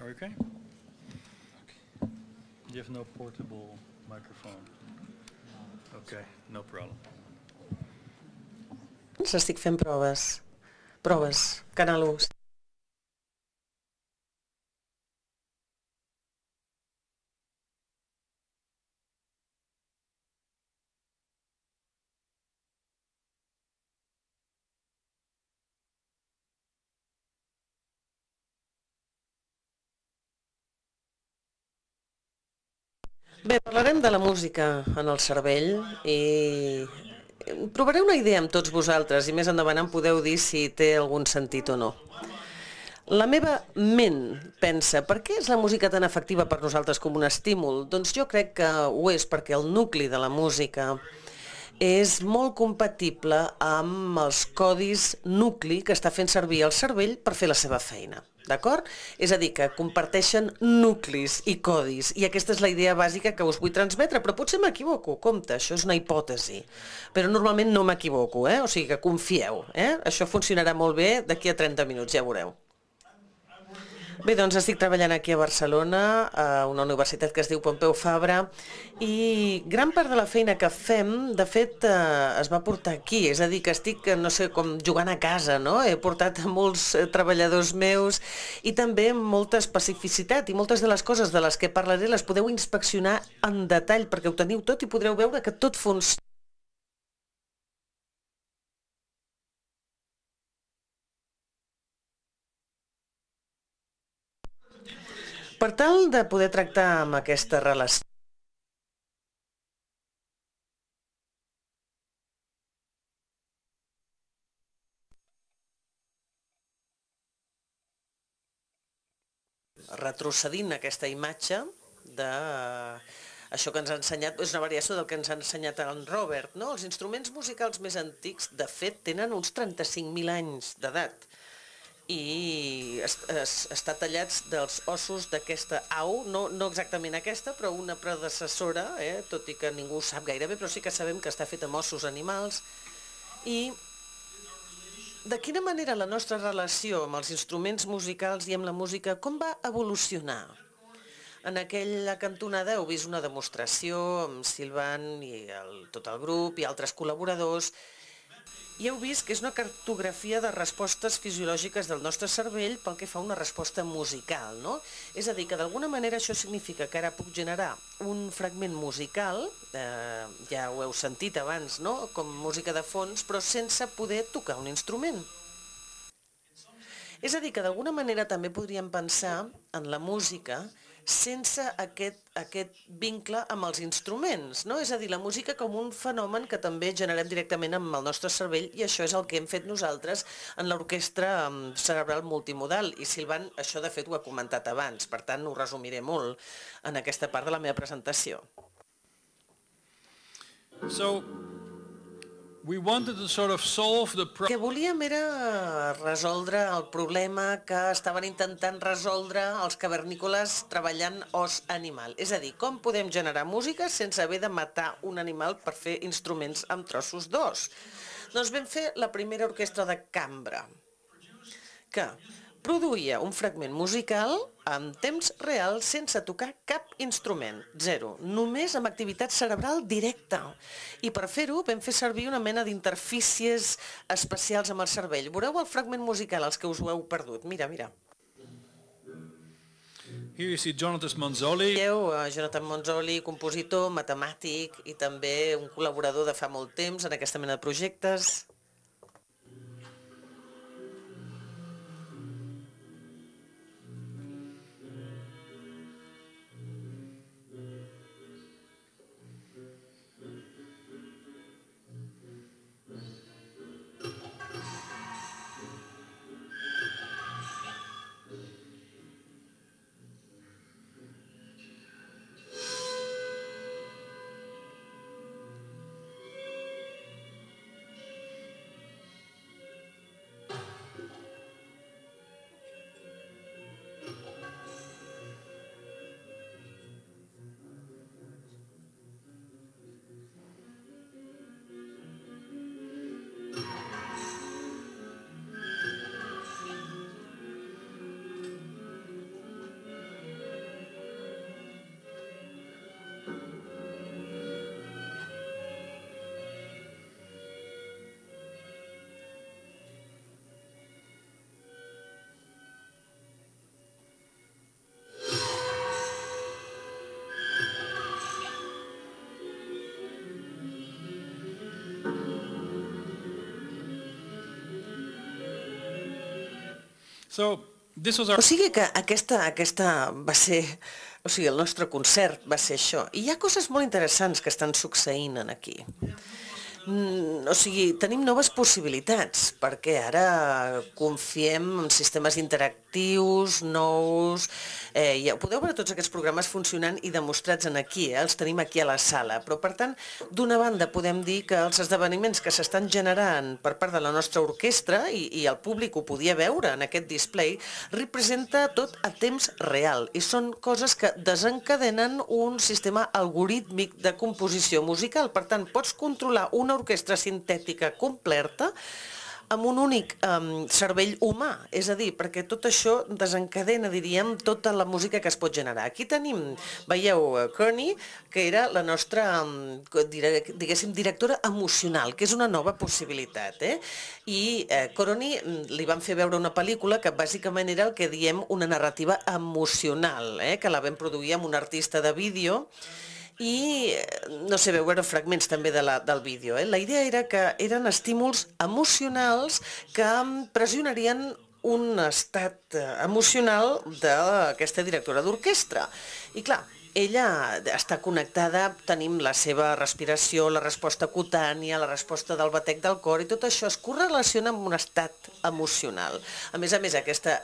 Are we okay? Okay. You have no portable microphone. Okay, no problem. S'estic fent proves. Proves. Canal 1. Bé, parlarem de la música en el cervell i provaré una idea amb tots vosaltres i més endavant em podeu dir si té algun sentit o no. La meva ment pensa, per què és la música tan efectiva per nosaltres com un estímul? Doncs jo crec que ho és perquè el nucli de la música és molt compatible amb els codis nucli que està fent servir el cervell per fer la seva feina. D'acord? És a dir, que comparteixen nuclis i codis, i aquesta és la idea bàsica que us vull transmetre, però potser m'equivoco, compte, això és una hipòtesi, però normalment no m'equivoco, o sigui que confieu, això funcionarà molt bé d'aquí a 30 minuts, ja veureu. Bé, doncs estic treballant aquí a Barcelona, a una universitat que es diu Pompeu Fabra, i gran part de la feina que fem, de fet, es va portar aquí, és a dir, que estic, no sé, com jugant a casa, no? He portat molts treballadors meus i també molta especificitat, i moltes de les coses de les que parlaré les podeu inspeccionar en detall, perquè ho teniu tot i podreu veure que tot funciona. Per tal de poder tractar amb aquesta relació, retrocedint aquesta imatge de... Això que ens ha ensenyat és una variació del que ens ha ensenyat en Robert. Els instruments musicals més antics, de fet, tenen uns 35.000 anys d'edat. I està tallats dels ossos d'aquesta au, no exactament aquesta, però una predecessora, tot i que ningú ho sap gaire bé, però sí que sabem que està fet amb ossos animals. I de quina manera la nostra relació amb els instruments musicals i amb la música, com va evolucionar? En aquella cantonada heu vist una demostració amb Silvan i tot el grup i altres col·laboradors, i heu vist que és una cartografia de respostes fisiològiques del nostre cervell pel que fa a una resposta musical, no? És a dir, que d'alguna manera això significa que ara puc generar un fragment musical, ja ho heu sentit abans, no?, com música de fons, però sense poder tocar un instrument. És a dir, que d'alguna manera també podríem pensar en la música sense aquest vincle amb els instruments, no? És a dir, la música com un fenomen que també generem directament amb el nostre cervell, i això és el que hem fet nosaltres en l'orquestra cerebral multimodal, i Silvan això de fet ho ha comentat abans, per tant ho resumiré molt en aquesta part de la meva presentació. El que volíem era resoldre el problema que estaven intentant resoldre els cavernícoles treballant os animal. És a dir, com podem generar música sense haver de matar un animal per fer instruments amb trossos d'os? Doncs vam fer la primera orquestra de cambra, que produïa un fragment musical en temps real sense tocar cap instrument, zero, només amb activitat cerebral directa. I per fer-ho vam fer servir una mena d'interfícies especials amb el cervell. Veureu el fragment musical, els que us ho heu perdut. Mira, mira. Here you see Jonathan Monzoli. Veieu Jonathan Monzoli, compositor, matemàtic i també un col·laborador de fa molt temps en aquesta mena de projectes. O sigui que aquesta va ser... O sigui, el nostre concert va ser això. I hi ha coses molt interessants que estan succeint aquí. O sigui, tenim noves possibilitats, perquè ara confiem en sistemes interactius, nous... Ja podeu veure tots aquests programes funcionant i demostrats aquí, els tenim aquí a la sala. Però, per tant, d'una banda podem dir que els esdeveniments que s'estan generant per part de la nostra orquestra, i el públic ho podia veure en aquest display, representa tot a temps real, i són coses que desencadenen un sistema algorítmic de composició musical. Per tant, pots controlar una orquestra sintètica completa amb un únic cervell humà, és a dir, perquè tot això desencadena, diríem, tota la música que es pot generar. Aquí tenim, veieu, Kearney, que era la nostra, diguéssim, directora emocional, que és una nova possibilitat. I Kearney li van fer veure una pel·lícula que bàsicament era el que diem una narrativa emocional, que la vam produir amb un artista de vídeo, i, no sé, veuen fragments també del vídeo. La idea era que eren estímuls emocionals que pressionarien un estat emocional d'aquesta directora d'orquestra. I clar, ella està connectada, tenim la seva respiració, la resposta cutània, la resposta del batec del cor, i tot això es correlaciona amb un estat emocional. A més, aquesta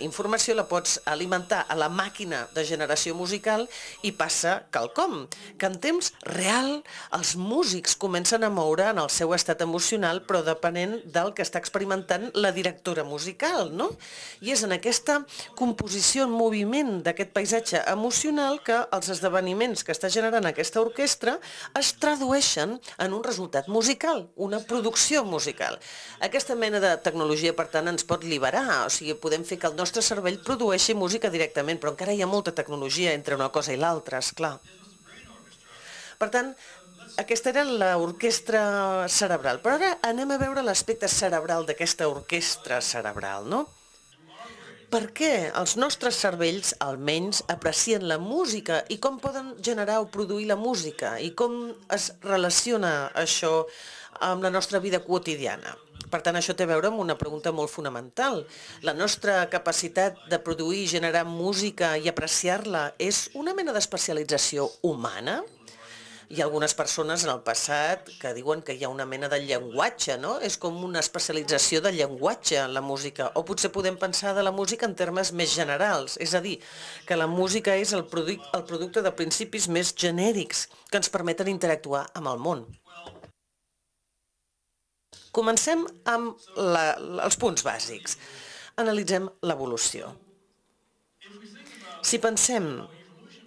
informació la pots alimentar a la màquina de generació musical i passa quelcom, que en temps real els músics comencen a moure en el seu estat emocional, però depenent del que està experimentant la directora musical, no? I és en aquesta composició en moviment d'aquest paisatge emocional que els esdeveniments que està generant aquesta orquestra es tradueixen en un resultat musical, una producció musical. Aquesta mena de tecnologia, per tant, ens pot liberar, o sigui, podem fer que el nostre cervell produeixi música directament, però encara hi ha molta tecnologia entre una cosa i l'altra, esclar. Per tant, aquesta era l'orquestra cerebral, però ara anem a veure l'aspecte cerebral d'aquesta orquestra cerebral, no? Per què els nostres cervells, almenys, aprecien la música i com poden generar o produir la música i com es relaciona això amb la nostra vida quotidiana? Per tant, això té a veure amb una pregunta molt fonamental. La nostra capacitat de produir i generar música i apreciar-la és una mena d'especialització humana? Hi ha algunes persones en el passat que diuen que hi ha una mena de llenguatge, no? És com una especialització de llenguatge en la música. O potser podem pensar de la música en termes més generals, és a dir, que la música és el producte de principis més genèrics que ens permeten interactuar amb el món. Comencem amb els punts bàsics. Analitzem l'evolució. Si pensem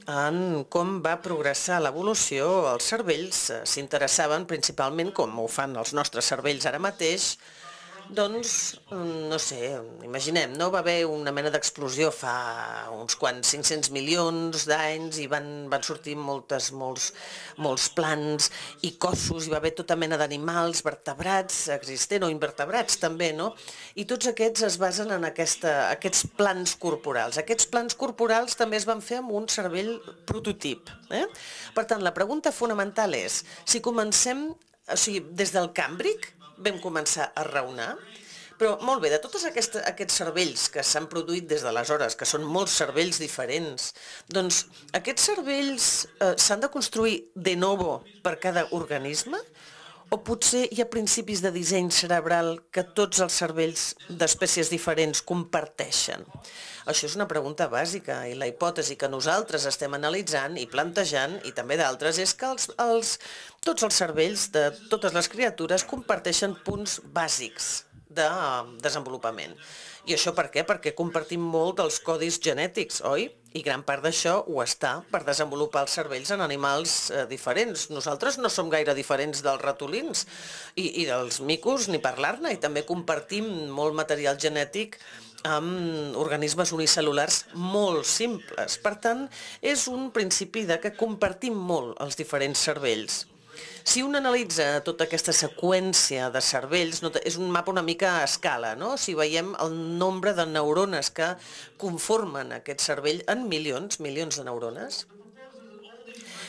en com va progressar l'evolució, els cervells s'interessaven principalment, com ho fan els nostres cervells ara mateix, doncs, no sé, imaginem, no va haver una mena d'explosió fa uns quants 500 milions d'anys i van sortir molts plants i cossos, hi va haver tota mena d'animals, vertebrats, existents o invertebrats també, no? I tots aquests es basen en aquests plans corporals. Aquests plans corporals també es van fer amb un cervell prototip. Per tant, la pregunta fonamental és, si comencem, o sigui, des del càmbric, vam començar a raonar, però molt bé, de tots aquests cervells que s'han produït des d'aleshores, que són molts cervells diferents, doncs aquests cervells s'han de construir de novo per cada organisme? O potser hi ha principis de disseny cerebral que tots els cervells d'espècies diferents comparteixen? Això és una pregunta bàsica, i la hipòtesi que nosaltres estem analitzant i plantejant, i també d'altres, és que tots els cervells de totes les criatures comparteixen punts bàsics de desenvolupament. I això per què? Perquè compartim molt dels codis genètics, oi? I gran part d'això ho està per desenvolupar els cervells en animals diferents. Nosaltres no som gaire diferents dels ratolins i dels micos, ni parlar-ne, i també compartim molt material genètic amb organismes unicel·lulars molt simples. Per tant, és un principi de que compartim molt els diferents cervells. Si un analitza tota aquesta seqüència de cervells, és un mapa una mica a escala, no? Si veiem el nombre de neurones que conformen aquest cervell en milions de neurones,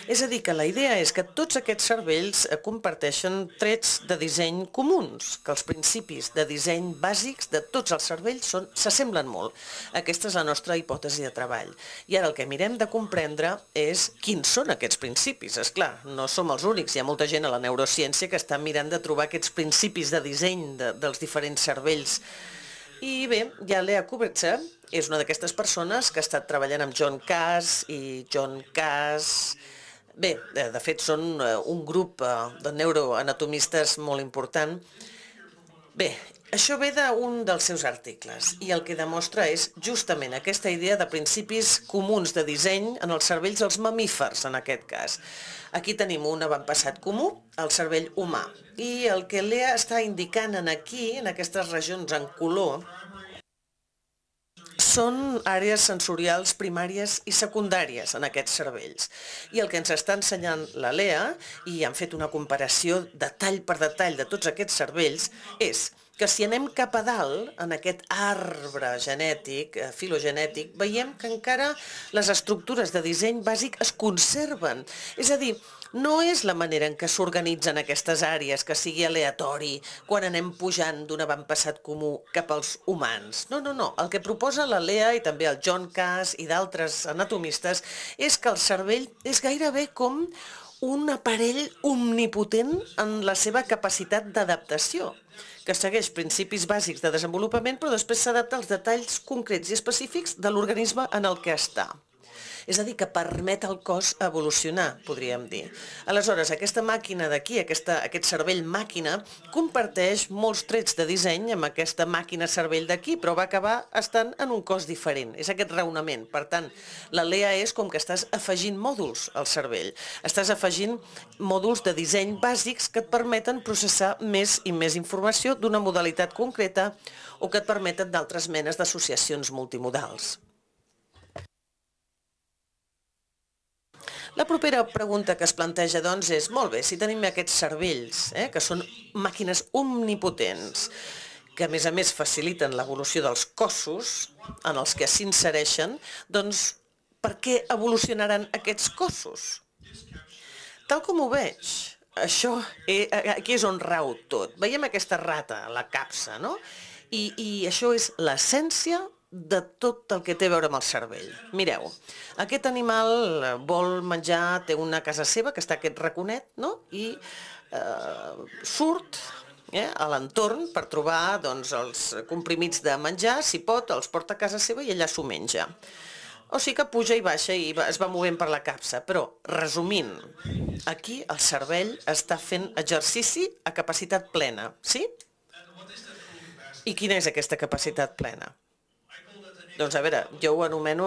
És a dir, que la idea és que tots aquests cervells comparteixen trets de disseny comuns, que els principis de disseny bàsics de tots els cervells s'assemblen molt. Aquesta és la nostra hipòtesi de treball. I ara el que mirem de comprendre és quins són aquests principis. Esclar, no som els únics, hi ha molta gent a la neurociència que està mirant de trobar aquests principis de disseny dels diferents cervells. I bé, hi ha Lea Kubert, és una d'aquestes persones que ha estat treballant amb Jon Kaas i Jon Kaas... Bé, de fet són un grup de neuroanatomistes molt important. Bé, això ve d'un dels seus articles i el que demostra és justament aquesta idea de principis comuns de disseny en els cervells dels mamífers, en aquest cas. Aquí tenim un avantpassat comú, el cervell humà. I el que Lea està indicant aquí, en aquestes regions en color, són àrees sensorials primàries i secundàries en aquests cervells. I el que ens està ensenyant la Lea, i han fet una comparació detall per detall de tots aquests cervells, és que si anem cap a dalt, en aquest arbre genètic, filogenètic, veiem que encara les estructures de disseny bàsic es conserven. És a dir, no és la manera en què s'organitzen aquestes àrees que sigui aleatori quan anem pujant d'un avantpassat comú cap als humans. No, no, no. El que proposa la Lea i també el Jon Kaas i d'altres anatomistes és que el cervell és gairebé com un aparell omnipotent en la seva capacitat d'adaptació, que segueix principis bàsics de desenvolupament, però després s'adapta als detalls concrets i específics de l'organisme en el que està. És a dir, que permet al cos evolucionar, podríem dir. Aleshores, aquesta màquina d'aquí, aquest cervell-màquina, comparteix molts trets de disseny amb aquesta màquina-cervell d'aquí, però va acabar estant en un cos diferent. És aquest raonament. Per tant, la Lea és com que estàs afegint mòduls al cervell. Estàs afegint mòduls de disseny bàsics que et permeten processar més i més informació d'una modalitat concreta o que et permeten d'altres menes d'associacions multimodals. La propera pregunta que es planteja, doncs, és, molt bé, si tenim aquests cervells, que són màquines omnipotents, que a més faciliten l'evolució dels cossos en els que s'insereixen, doncs per què evolucionaran aquests cossos? Tal com ho veig, això aquí és on rau tot. Veiem aquesta rata, la capsa, no? I això és l'essència de tot el que té a veure amb el cervell. Mireu, aquest animal vol menjar, té una casa seva, que està aquest raconet, no? I surt a l'entorn per trobar els comprimits de menjar, si pot, els porta a casa seva i allà s'ho menja. O sigui que puja i baixa i es va movent per la capsa. Però, resumint, aquí el cervell està fent exercici a capacitat plena, sí? I quina és aquesta capacitat plena? Doncs a veure, jo ho anomeno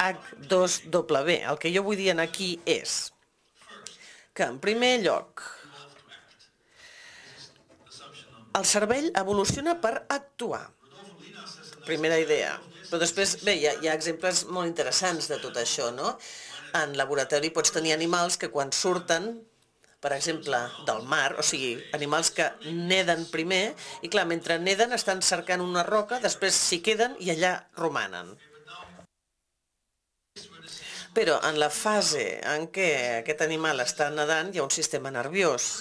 H2W. El que jo vull dir aquí és que, en primer lloc, el cervell evoluciona per actuar. Primera idea. Però després, bé, hi ha exemples molt interessants de tot això, no? En laboratori pots tenir animals que quan surten, per exemple, del mar, o sigui, animals que neden primer i, clar, mentre neden estan cercant una roca, després s'hi queden i allà romanen. Però en la fase en què aquest animal està nedant hi ha un sistema nerviós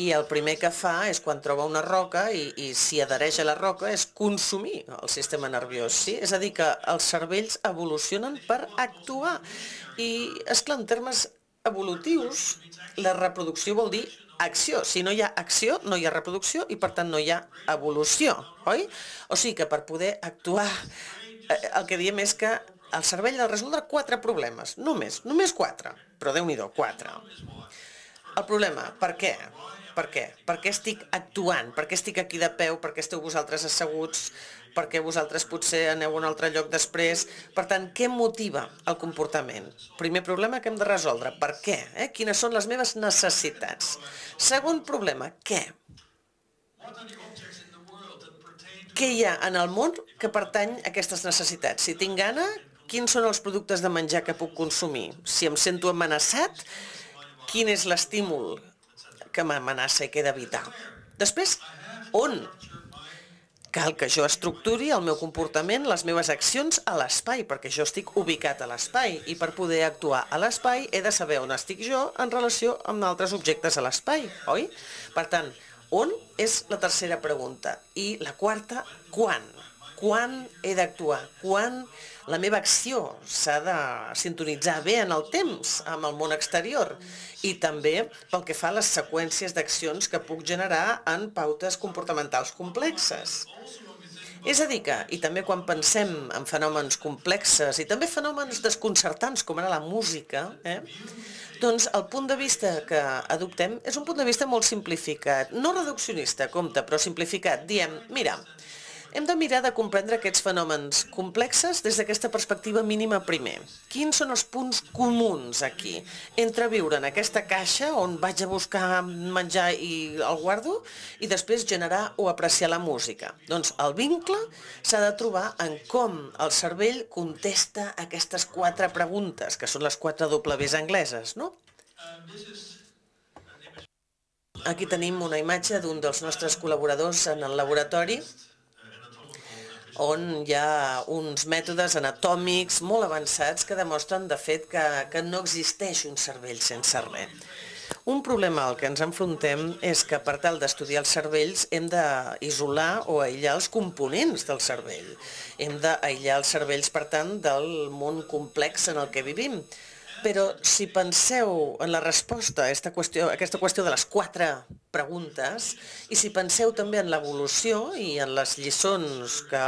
i el primer que fa és quan troba una roca i s'hi adhereix a la roca és consumir el sistema nerviós, sí? És a dir, que els cervells evolucionen per actuar i, esclar, en termes evolutius, la reproducció vol dir acció. Si no hi ha acció, no hi ha reproducció i, per tant, no hi ha evolució, oi? O sigui que per poder actuar, el que diem és que el cervell ha de resoldre 4 problemes, només 4, però Déu-n'hi-do, 4. El problema, per què? Per què? Per què estic actuant? Per què estic aquí de peu? Per què esteu vosaltres asseguts? Per què vosaltres potser aneu a un altre lloc després? Per tant, què motiva el comportament? Primer problema que hem de resoldre, per què? Quines són les meves necessitats? Segon problema, què? Què hi ha en el món que pertany a aquestes necessitats? Si tinc gana, quins són els productes de menjar que puc consumir? Si em sento amenaçat, quin és l'estímul que m'amenaça i que he d'evitar? Després, on? Cal que jo estructuri el meu comportament, les meves accions a l'espai, perquè jo estic ubicat a l'espai i per poder actuar a l'espai he de saber on estic jo en relació amb altres objectes a l'espai, oi? Per tant, on és la tercera pregunta? I la quarta, quan? Quan he d'actuar? Quan la meva acció s'ha de sintonitzar bé en el temps, amb el món exterior? I també pel que fa a les seqüències d'accions que puc generar en pautes comportamentals complexes. És a dir que, i també quan pensem en fenòmens complexes i també fenòmens desconcertants com era la música, doncs el punt de vista que adoptem és un punt de vista molt simplificat, no reduccionista, compte, però simplificat. Diem, mira, hem de mirar de comprendre aquests fenòmens complexes des d'aquesta perspectiva mínima primer. Quins són els punts comuns aquí? Entre viure en aquesta caixa on vaig a buscar menjar i el guardo i després generar o apreciar la música. Doncs el vincle s'ha de trobar en com el cervell contesta aquestes quatre preguntes, que són les 4 Ws angleses, no? Aquí tenim una imatge d'un dels nostres col·laboradors en el laboratori, on hi ha uns mètodes anatòmics molt avançats que demostren, de fet, que no existeix un cervell sense res. Un problema al que ens enfrontem és que per tal d'estudiar els cervells hem d'isolar o aïllar els components del cervell. Hem d'aïllar els cervells, per tant, del món complex en el que vivim. Però si penseu en la resposta a aquesta qüestió de les 4 preguntes i si penseu també en l'evolució i en les lliçons que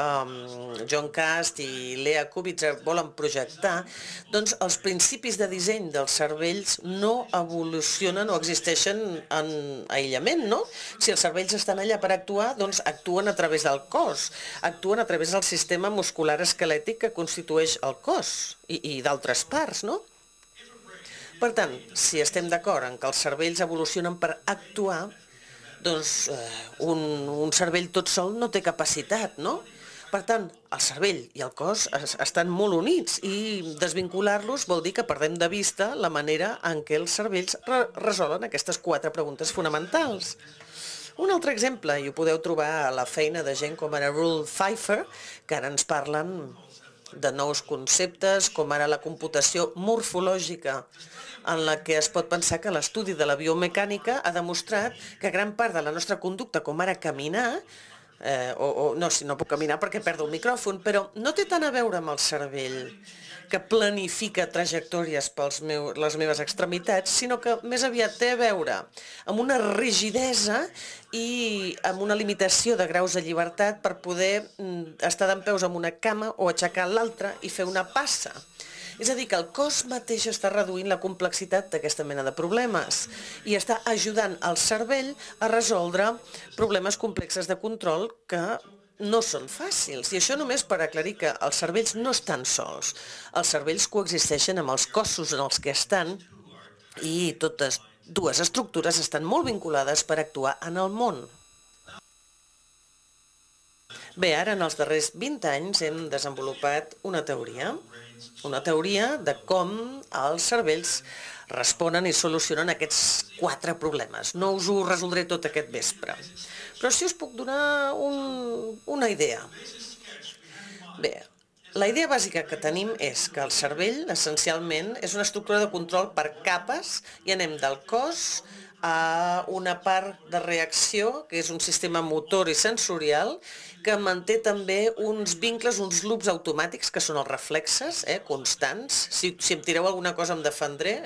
Jon Kaas i Lea Kubert volen projectar, doncs els principis de disseny dels cervells no evolucionen o existeixen en aïllament, no? Si els cervells estan allà per actuar, doncs actuen a través del cos, actuen a través del sistema muscular esquelètic que constitueix el cos i d'altres parts, no? Per tant, si estem d'acord en que els cervells evolucionen per actuar, doncs un cervell tot sol no té capacitat, no? Per tant, el cervell i el cos estan molt units i desvincular-los vol dir que perdem de vista la manera en què els cervells resolen aquestes 4 preguntes fonamentals. Un altre exemple, i ho podeu trobar a la feina de gent com ara Rule Pfeiffer, que ara ens parlen de nous conceptes, com ara la computació morfològica, en la que es pot pensar que l'estudi de la biomecànica ha demostrat que gran part de la nostra conducta, com ara caminar, no, si no puc caminar perquè perdo el micròfon, però no té tant a veure amb el cervell que planifica trajectòries per les meves extremitats, sinó que més aviat té a veure amb una rigidesa i amb una limitació de graus de llibertat per poder estar dempeus amb una cama o aixecar l'altra i fer una passa. És a dir, que el cos mateix està reduint la complexitat d'aquesta mena de problemes i està ajudant el cervell a resoldre problemes complexes de control que no són fàcils. I això només per aclarir que els cervells no estan sols. Els cervells coexisteixen amb els cossos en els que estan i totes dues estructures estan molt vinculades per actuar en el món. Bé, ara en els darrers 20 anys hem desenvolupat una teoria de com els cervells responen i solucionen aquests 4 problemes. No us ho resoldré tot aquest vespre, però sí us puc donar una idea. Bé, la idea bàsica que tenim és que el cervell, essencialment, és una estructura de control per capes i anem del cos a una part de reacció, que és un sistema motor i sensorial, que manté també uns vincles, uns loops automàtics, que són els reflexes, constants. Si em tireu alguna cosa em defendré,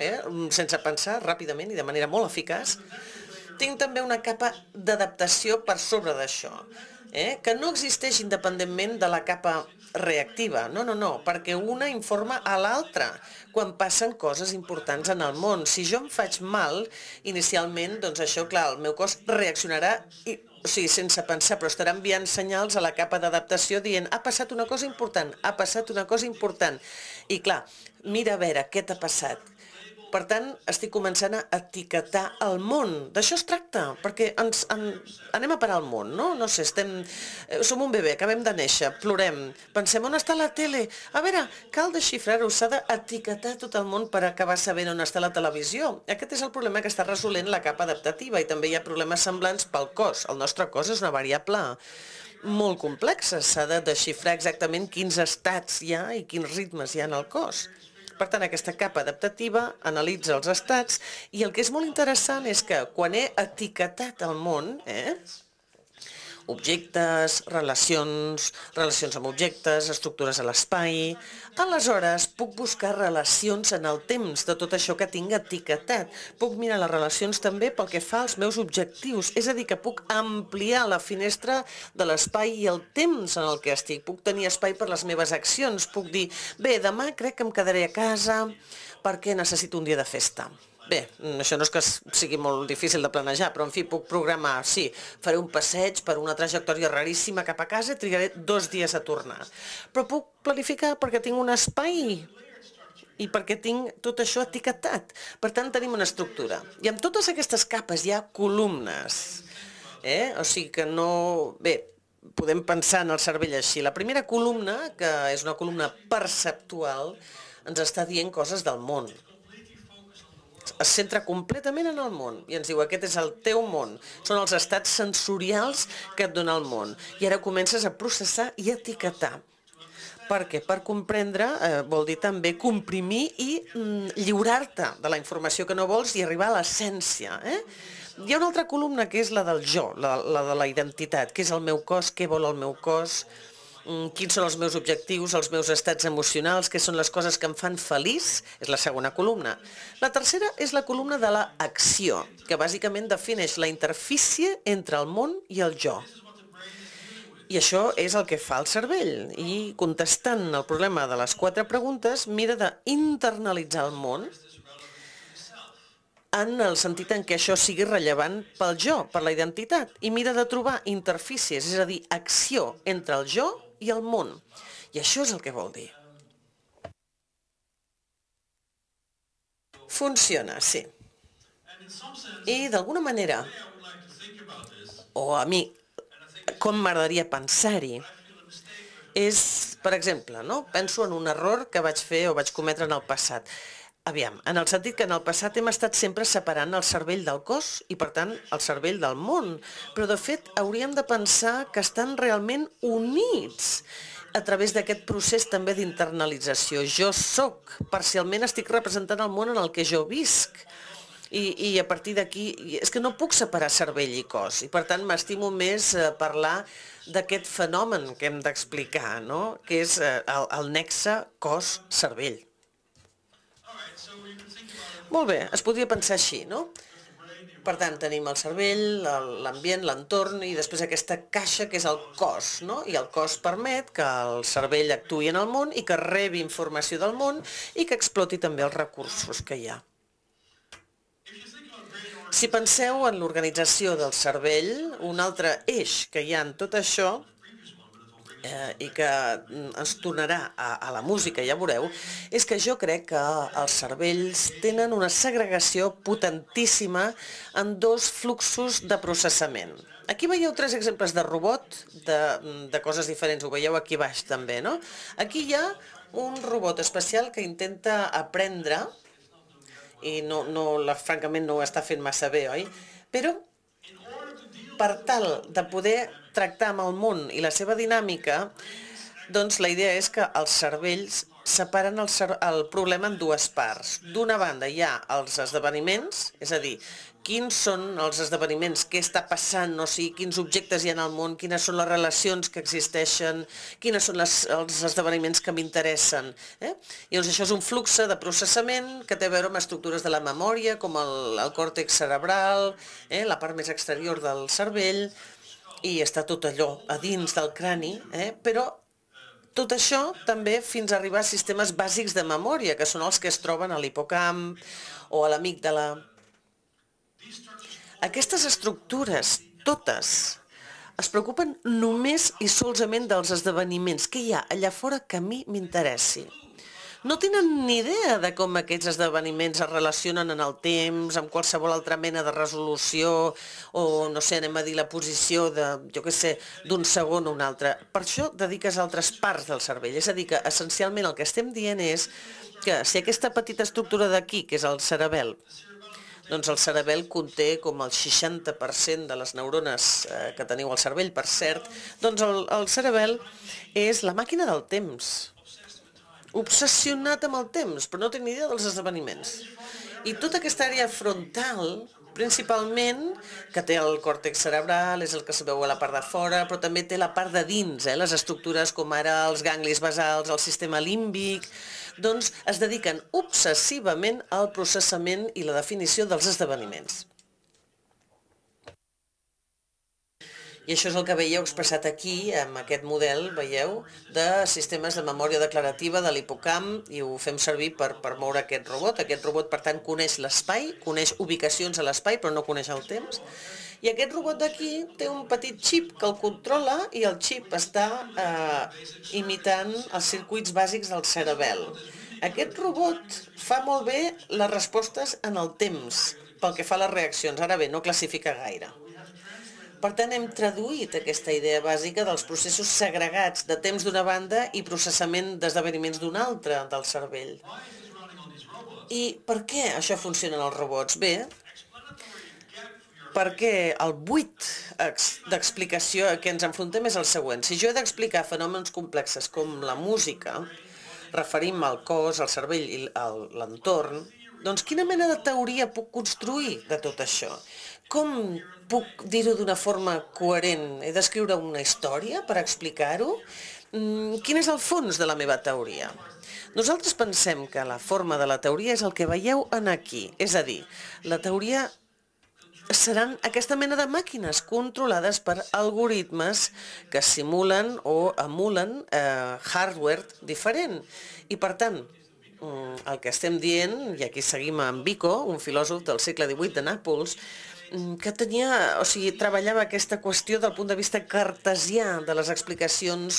sense pensar, ràpidament i de manera molt eficaç. Tinc també una capa d'adaptació per sobre d'això, que no existeix independentment de la capa reactiva, no, perquè una informa a l'altra quan passen coses importants en el món. Si jo em faig mal, inicialment, doncs això, clar, el meu cos reaccionarà, o sigui, sense pensar, però estarà enviant senyals a la capa d'adaptació dient ha passat una cosa important, ha passat una cosa important, i clar, mira a veure què t'ha passat. Per tant, estic començant a etiquetar el món. D'això es tracta, perquè anem a parar al món, no? No sé, som un bebè, acabem de néixer, plorem, pensem on està la tele. A veure, cal desxifrar-ho, s'ha d'etiquetar tot el món per acabar sabent on està la televisió. Aquest és el problema que està resolent la capa adaptativa i també hi ha problemes semblants pel cos. El nostre cos és una variable molt complexes. S'ha de desxifrar exactament quins estats hi ha i quins ritmes hi ha en el cos. Per tant, aquesta capa adaptativa analitza els estats i el que és molt interessant és que quan he etiquetat el món, objectes, relacions amb objectes, estructures a l'espai, aleshores puc buscar relacions en el temps de tot això que tinc etiquetat. Puc mirar les relacions també pel que fa als meus objectius, és a dir, que puc ampliar la finestra de l'espai i el temps en el que estic. Puc tenir espai per les meves accions, puc dir, bé, demà crec que em quedaré a casa perquè necessito un dia de festa. Bé, això no és que sigui molt difícil de planejar, però en fi, puc programar, sí, faré un passeig per una trajectòria raríssima cap a casa i trigaré 2 dies a tornar. Però puc planificar perquè tinc un espai i perquè tinc tot això etiquetat. Per tant, tenim una estructura. I amb totes aquestes capes hi ha columnes. O sigui que no... Bé, podem pensar en el cervell així. La primera columna, que és una columna perceptual, ens està dient coses del món. Es centra completament en el món i ens diu aquest és el teu món. Són els estats sensorials que et dona el món. I ara comences a processar i etiquetar. Per què? Per comprendre vol dir també comprimir i lliurar-te de la informació que no vols i arribar a l'essència. Hi ha una altra columna que és la del jo, la de la identitat, que és el meu cos, què vol el meu cos, quins són els meus objectius, els meus estats emocionals, què són les coses que em fan feliç, és la segona columna. La tercera és la columna de l'acció, que bàsicament defineix la interfície entre el món i el jo. I això és el que fa el cervell. I contestant el problema de les 4 preguntes, mira d'internalitzar el món en el sentit en què això sigui rellevant pel jo, per la identitat, i mira de trobar interfícies, és a dir, acció entre el jo i el món. I això és el que vol dir. Funciona, sí. I d'alguna manera, o a mi, com m'agradaria pensar-hi, és, per exemple, penso en un error que vaig fer o vaig cometre en el passat. Aviam, en el sentit que en el passat hem estat sempre separant el cervell del cos i, per tant, el cervell del món. Però, de fet, hauríem de pensar que estan realment units a través d'aquest procés també d'internalització. Jo soc, parcialment estic representant el món en el que jo visc. I a partir d'aquí, és que no puc separar cervell i cos. I, per tant, m'estimo més parlar d'aquest fenomen que hem d'explicar, que és el nexe cos-cervell. Molt bé, es podria pensar així, no? Per tant, tenim el cervell, l'ambient, l'entorn i després aquesta caixa que és el cos, no? I el cos permet que el cervell actuï en el món i que rebi informació del món i que exploti també els recursos que hi ha. Si penseu en l'organització del cervell, un altre eix que hi ha en tot això i que ens tornarà a la música, ja veureu, és que jo crec que els cervells tenen una segregació potentíssima en 2 fluxos de processament. Aquí veieu 3 exemples de robot, de coses diferents, ho veieu aquí baix també, no? Aquí hi ha un robot especial que intenta aprendre, i francament no ho està fent massa bé, oi? Però per tal de poder tractar amb el món i la seva dinàmica, doncs la idea és que els cervells separen el problema en 2 parts. D'una banda hi ha els esdeveniments, és a dir, quins són els esdeveniments, què està passant, o sigui, quins objectes hi ha en el món, quines són les relacions que existeixen, quines són els esdeveniments que m'interessen. Llavors això és un flux de processament que té a veure amb estructures de la memòria, com el còrtex cerebral, la part més exterior del cervell, i està tot allò a dins del crani, però tot això també fins a arribar a sistemes bàsics de memòria, que són els que es troben a l'hipocamp o a l'amígdala. Aquestes estructures, totes, es preocupen només i solament dels esdeveniments que hi ha allà fora que a mi m'interessi. No tenen ni idea de com aquests esdeveniments es relacionen en el temps, amb qualsevol altra mena de resolució, o, no sé, anem a dir la posició de, jo què sé, d'un segon o un altre. Per això dediques altres parts del cervell. És a dir, que essencialment el que estem dient és que si aquesta petita estructura d'aquí, que és el cerebel, Doncs el cerebel conté com el 60% de les neurones que teniu al cervell, per cert. Doncs el cerebel és la màquina del temps, obsessionat amb el temps, però no té ni idea dels esdeveniments. I tota aquesta àrea frontal, principalment, que té el còrtex cerebral, és el que se veu a la part de fora, però també té la part de dins, les estructures com ara els ganglis basals, el sistema límbic, doncs es dediquen obsessivament al processament i la definició dels esdeveniments. I això és el que veieu expressat aquí, amb aquest model, veieu, de sistemes de memòria declarativa de l'hipocamp, i ho fem servir per moure aquest robot. Aquest robot, per tant, coneix l'espai, coneix ubicacions a l'espai, però no coneix el temps. I aquest robot d'aquí té un petit xip que el controla, i el xip està imitant els circuits bàsics del cerebel. Aquest robot fa molt bé les respostes en el temps, pel que fa a les reaccions. Ara bé, no classifica gaire. Per tant, hem traduït aquesta idea bàsica dels processos segregats de temps d'una banda i processament d'esdeveniments d'una altra del cervell. I per què això funciona en els robots? Bé, perquè el buit d'explicació a què ens enfrontem és el següent. Si jo he d'explicar fenòmens complexes com la música, referint-me al cos, al cervell i l'entorn, doncs quina mena de teoria puc construir de tot això? Com puc dir-ho d'una forma coherent? He d'escriure una història per explicar-ho? Quin és el fons de la meva teoria? Nosaltres pensem que la forma de la teoria és el que veieu aquí. És a dir, la teoria seran aquesta mena de màquines controlades per algoritmes que simulen o emulen hardware diferent. I per tant, el que estem dient, i aquí seguim amb Vico, un filòsof del segle XVIII de Nàpols, que treballava aquesta qüestió del punt de vista cartesià de les explicacions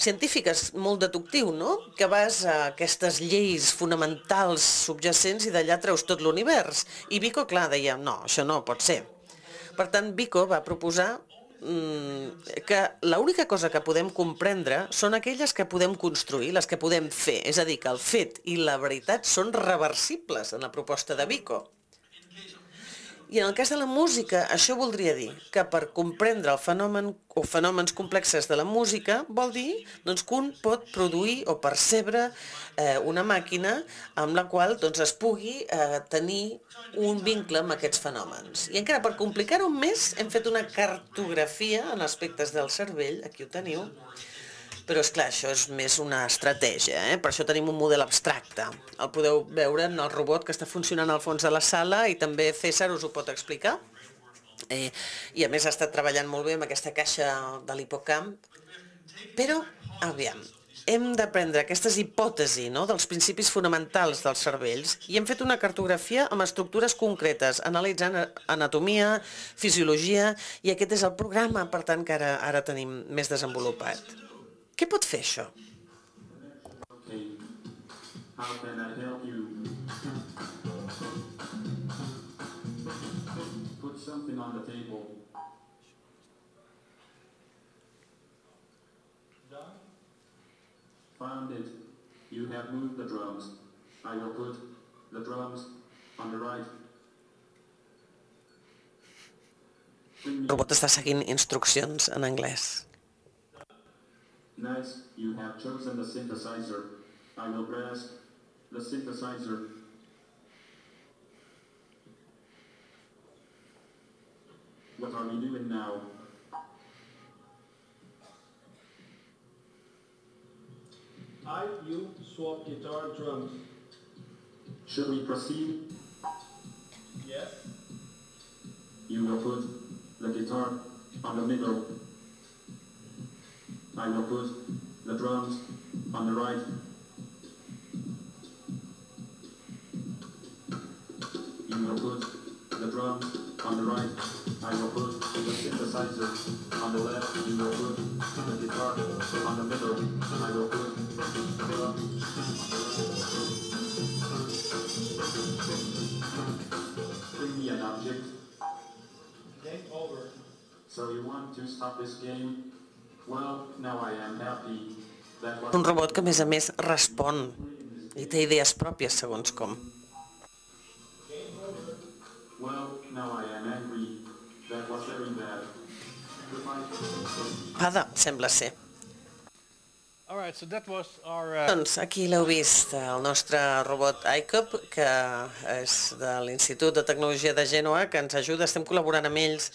científiques, molt deductiu, no? Que vas a aquestes lleis fonamentals subjacents i d'allà treus tot l'univers. I Vico, clar, deia, no, això no pot ser. Per tant, Vico va proposar que l'única cosa que podem comprendre són aquelles que podem construir, les que podem fer. És a dir, que el fet i la veritat són reversibles en la proposta de Vico. I en el cas de la música, això voldria dir que per comprendre el fenomen o fenòmens complexes de la música vol dir que un pot produir o percebre una màquina amb la qual es pugui tenir un vincle amb aquests fenòmens. I encara per complicar-ho més, hem fet una cartografia en aspectes del cervell, aquí ho teniu, però és clar, això és més una estratègia, per això tenim un model abstracte. El podeu veure en el robot que està funcionant al fons de la sala i també César us ho pot explicar. I a més ha estat treballant molt bé amb aquesta caixa de l'hipocamp. Però, aviam, hem de prendre aquestes hipòtesis dels principis fonamentals dels cervells i hem fet una cartografia amb estructures concretes, analitzant anatomia, fisiologia, i aquest és el programa, per tant, que ara tenim més desenvolupat. Què pot fer això? Found it. You have moved the drums. I will put the drums on the right. El robot està seguint instruccions en anglès. Next, you have chosen the synthesizer. I will grasp the synthesizer. What are we doing now? I, you, swap guitar, drums. Should we proceed? Yes. You will put the guitar on the middle. I will put the drums on the right. You will put the drums on the right. I will put the synthesizer on the left. You will put the guitar on the middle. I will put the drums on the right. Bring me an object. Game over. So you want to stop this game? Un robot que, a més, respon i té idees pròpies, segons com. Ada, sembla ser. Doncs aquí l'heu vist, el nostre robot iCub, que és de l'Institut de Tecnologia de Gènova, que ens ajuda, estem col·laborant amb ells,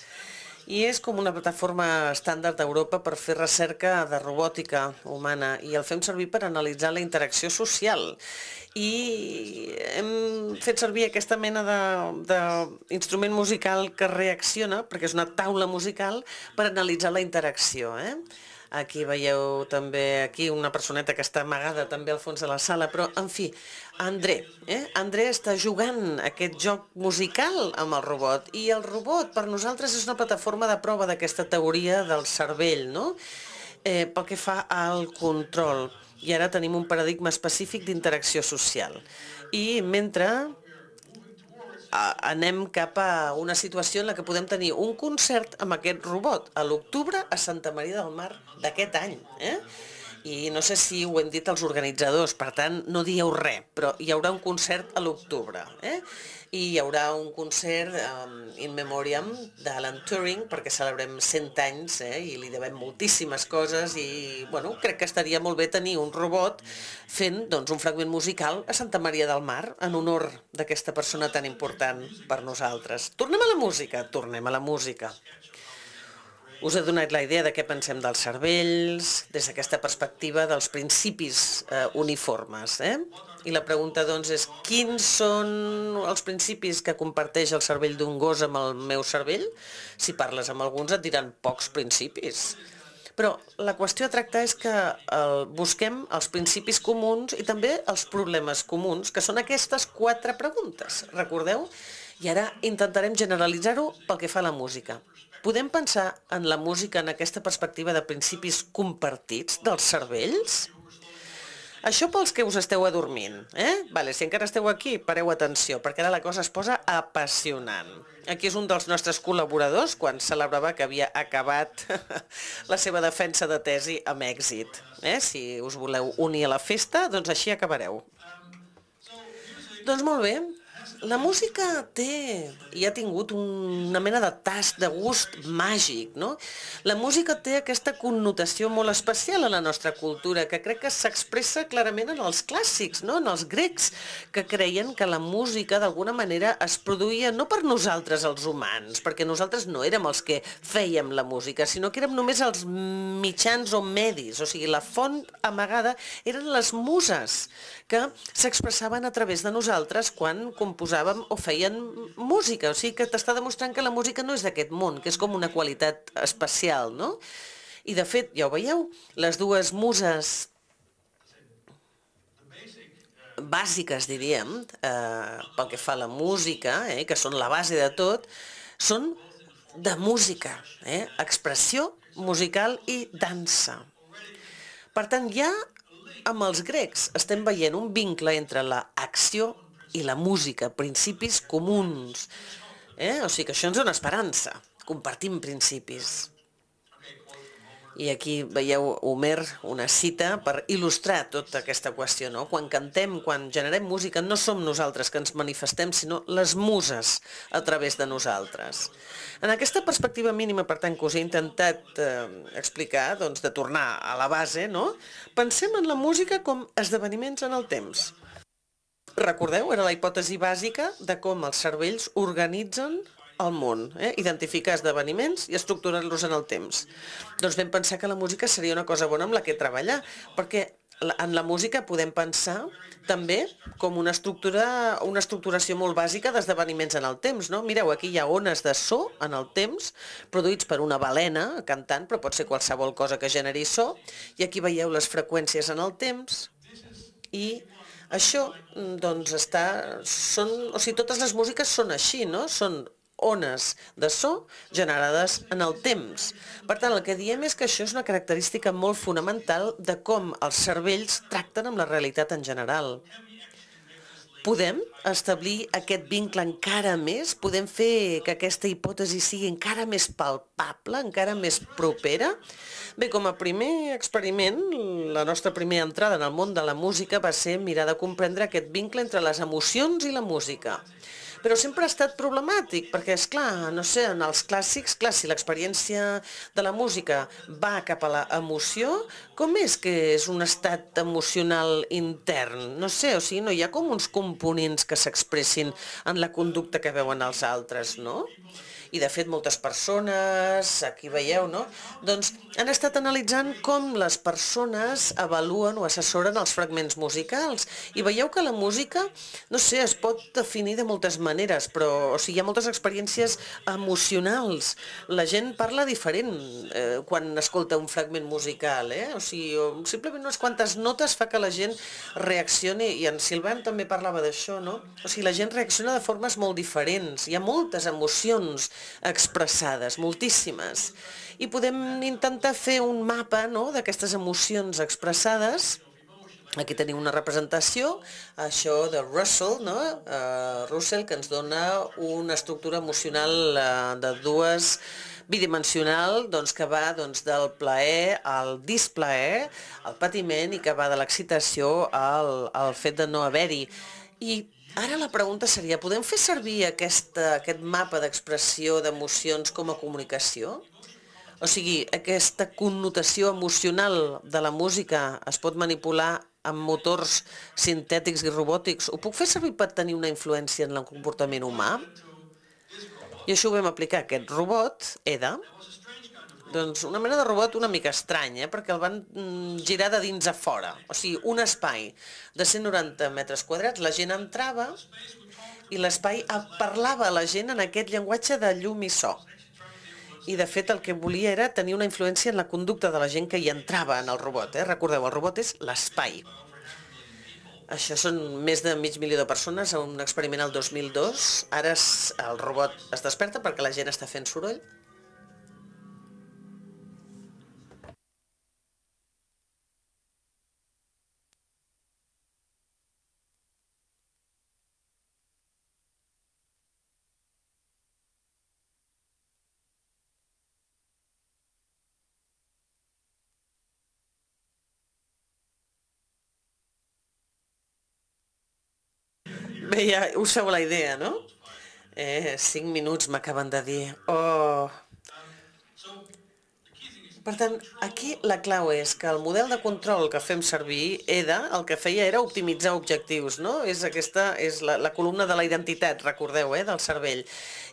i és com una plataforma estàndard d'Europa per fer recerca de robòtica humana, i el fem servir per analitzar la interacció social. I hem fet servir aquesta mena d'instrument musical que reacciona, perquè és una taula musical, per analitzar la interacció. Aquí veieu també una personeta que està amagada també al fons de la sala, però en fi, André està jugant aquest joc musical amb el robot, i el robot per nosaltres és una plataforma de prova d'aquesta teoria del cervell, pel que fa al control. I ara tenim un paradigma específic d'interacció social. I mentre anem cap a una situació en la que podem tenir un concert amb aquest robot a l'octubre a Santa Maria del Mar d'aquest any. I no sé si ho hem dit als organitzadors, per tant, no dieu res, però hi haurà un concert a l'octubre. I hi haurà un concert in memoriam d'Alan Turing, perquè celebrem 100 anys i li devem moltíssimes coses, i crec que estaria molt bé tenir un robot fent un fragment musical a Santa Maria del Mar en honor d'aquesta persona tan important per nosaltres. Tornem a la música, tornem a la música. Us he donat la idea de què pensem dels cervells des d'aquesta perspectiva dels principis uniformes. I la pregunta, doncs, és quins són els principis que comparteix el cervell d'un gos amb el meu cervell? Si parles amb alguns et diran pocs principis. Però la qüestió a tractar és que busquem els principis comuns i també els problemes comuns, que són aquestes 4 preguntes, recordeu? I ara intentarem generalitzar-ho pel que fa a la música. Podem pensar en la música en aquesta perspectiva de principis compartits dels cervells? Això pels que us esteu adormint. Si encara esteu aquí, pareu atenció, perquè ara la cosa es posa apassionant. Aquí és un dels nostres col·laboradors quan celebrava que havia acabat la seva defensa de tesi amb èxit. Si us voleu unir a la festa, doncs així acabareu. Doncs molt bé. La música té i ha tingut una mena de tast, de gust màgic, no? La música té aquesta connotació molt especial a la nostra cultura, que crec que s'expressa clarament en els clàssics, no? En els grecs, que creien que la música d'alguna manera es produïa no per nosaltres els humans, perquè nosaltres no érem els que fèiem la música, sinó que érem només els mitjans o medis, o sigui, la font amagada eren les muses, que s'expressaven a través de nosaltres quan composàvem o feien música, o sigui que t'està demostrant que la música no és d'aquest món, que és com una qualitat especial, no? I de fet, ja ho veieu, les dues muses bàsiques, diríem, pel que fa a la música, que són la base de tot, són de música, expressió musical i dansa. Per tant, ja amb els grecs estem veient un vincle entre l'acció i la música, principis comuns. O sigui que això ens dona esperança, compartim principis. I aquí veieu Homer, una cita per il·lustrar tota aquesta qüestió. Quan cantem, quan generem música, no som nosaltres que ens manifestem, sinó les muses a través de nosaltres. En aquesta perspectiva mínima, per tant, que us he intentat explicar, de tornar a la base, pensem en la música com esdeveniments en el temps. Recordeu, era la hipòtesi bàsica de com els cervells organitzen el món, identificar esdeveniments i estructurar-los en el temps. Doncs vam pensar que la música seria una cosa bona amb la que treballar, perquè en la música podem pensar també com una estructuració molt bàsica d'esdeveniments en el temps. Mireu, aquí hi ha ones de so en el temps, produïts per una balena cantant, però pot ser qualsevol cosa que generi so, i aquí veieu les freqüències en el temps, i això, doncs, totes les músiques són així, no? Són ones de so generades en el temps. Per tant, el que diem és que això és una característica molt fonamental de com els cervells tracten amb la realitat en general. Podem establir aquest vincle encara més, podem fer que aquesta hipòtesi sigui encara més palpable, encara més propera. Bé, com a primer experiment, la nostra primera entrada en el món de la música va ser mirar de comprendre aquest vincle entre les emocions i la música. però sempre ha estat problemàtic, perquè, esclar, no sé, en els clàssics, clar, si l'experiència de la música va cap a l'emoció, com és que és un estat emocional intern? No sé, o sigui, no hi ha com uns components que s'expressin en la conducta que veuen els altres, no? I de fet moltes persones, aquí veieu, no? Doncs han estat analitzant com les persones avaluen o assessoren els fragments musicals i veieu que la música, no sé, es pot definir de moltes maneres, però o sigui, hi ha moltes experiències emocionals. La gent parla diferent quan escolta un fragment musical, o sigui, simplement unes quantes notes fa que la gent reaccioni, i en Silvan també parlava d'això, no? O sigui, la gent reacciona de formes molt diferents, hi ha moltes emocions expressades, moltíssimes, i podem intentar fer un mapa d'aquestes emocions expressades. Aquí teniu una representació, això de Russell, que ens dona una estructura emocional de dues, bidimensional, que va del plaer al displaer, al patiment, i que va de l'excitació al fet de no haver-hi. I ara la pregunta seria, podem fer servir aquest mapa d'expressió d'emocions com a comunicació? O sigui, aquesta connotació emocional de la música es pot manipular amb motors sintètics i robòtics? Ho puc fer servir per tenir una influència en el comportament humà? I això ho vam aplicar a aquest robot, EDA, doncs una mena de robot una mica estrany, perquè el van girar de dins a fora. O sigui, un espai de 190 metres quadrats, la gent entrava i l'espai parlava a la gent en aquest llenguatge de llum i so. I de fet el que volia era tenir una influència en la conducta de la gent que hi entrava en el robot. Recordeu, el robot és l'espai. Això són més de mig milió de persones a un experiment al 2002. Ara el robot es desperta perquè la gent està fent soroll. Bé, ja us feu la idea, no? 5 minuts m'acaben de dir. Oh! Per tant, aquí la clau és que el model de control que fem servir, EDA, el que feia era optimitzar objectius, no? Aquesta és la columna de la identitat, recordeu, del cervell.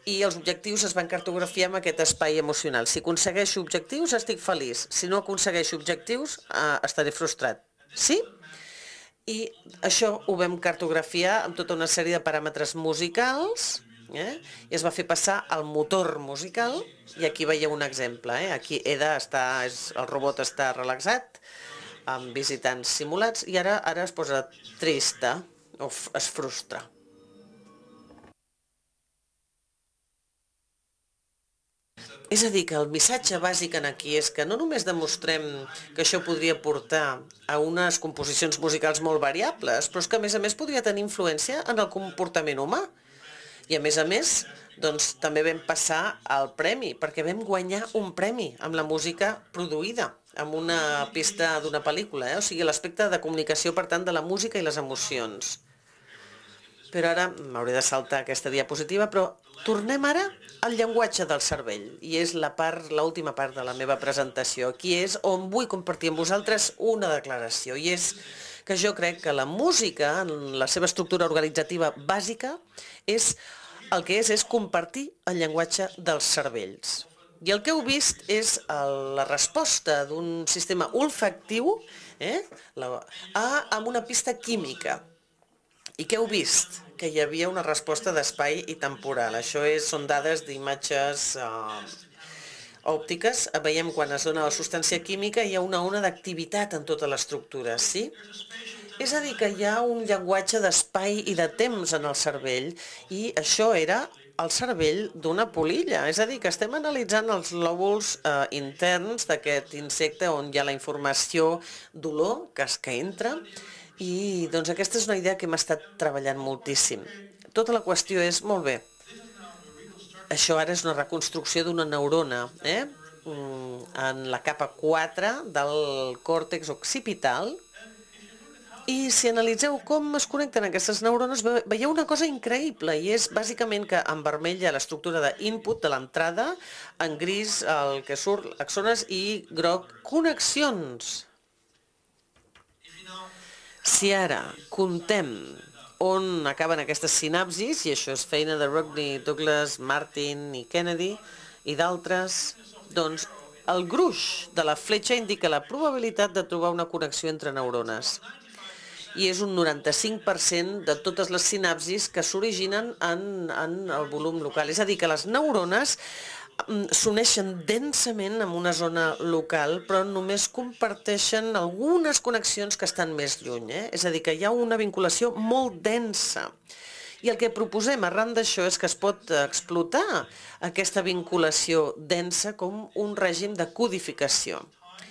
I els objectius es van cartografiar amb aquest espai emocional. Si aconsegueixo objectius, estic feliç. Si no aconsegueixo objectius, estaré frustrat. Sí? I això ho vam cartografiar amb tota una sèrie de paràmetres musicals i es va fer passar al motor musical, i aquí veieu un exemple. Aquí EDA, el robot està relaxat, amb visitants simulats, i ara es posa trista o es frustra. És a dir, que el missatge bàsic aquí és que no només demostrem que això podria portar a unes composicions musicals molt variables, però és que a més podria tenir influència en el comportament humà. I a més, doncs també vam passar al premi, perquè vam guanyar un premi amb la música produïda, amb una pista d'una pel·lícula, o sigui, l'aspecte de comunicació, per tant, de la música i les emocions. Però ara m'hauré de saltar aquesta diapositiva, però tornem ara al llenguatge del cervell, i és l'última part de la meva presentació. Aquí és on vull compartir amb vosaltres una declaració, i és que jo crec que la música, en la seva estructura organitzativa bàsica, és compartir el llenguatge dels cervells. I el que heu vist és la resposta d'un sistema olfactiu amb una pista química. I què heu vist? Que hi havia una resposta d'espai i temporal. Això són dades d'imatges òptiques. Veiem quan es dona la substància química hi ha una ona d'activitat en tota l'estructura, sí? És a dir, que hi ha un llenguatge d'espai i de temps en el cervell, i això era el cervell d'una polilla. És a dir, que estem analitzant els lòbuls interns d'aquest insecte on hi ha la informació d'olor que entra. I doncs aquesta és una idea que hem estat treballant moltíssim. Tota la qüestió és, molt bé, això ara és una reconstrucció d'una neurona en la capa 4 del còrtex occipital, I si analitzeu com es connecten aquestes neurones, veieu una cosa increïble, i és bàsicament que en vermell hi ha l'estructura d'input de l'entrada, en gris el que surt, axones, i groc, connexions. Si ara comptem on acaben aquestes sinapsis, i això és feina de Rodney Douglas, Martin i Kennedy i d'altres, doncs el gruix de la fletxa indica la probabilitat de trobar una connexió entre neurones. I és un 95% de totes les sinapsis que s'originen en el volum local. És a dir, que les neurones s'uneixen densament en una zona local, però només comparteixen algunes connexions que estan més lluny. És a dir, que hi ha una vinculació molt densa. I el que proposem arran d'això és que es pot explotar aquesta vinculació densa com un règim de codificació.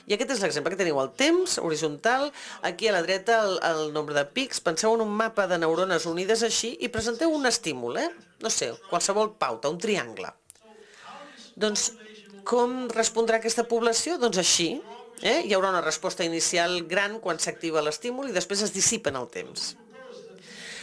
I aquest és l'exemple que teniu, el temps horitzontal, aquí a la dreta el nombre de pics, penseu en un mapa de neurones unides així i presenteu un estímul, no sé, qualsevol pauta, un triangle. Doncs com respondrà aquesta població? Doncs així, hi haurà una resposta inicial gran quan s'activa l'estímul i després es dissipa en el temps.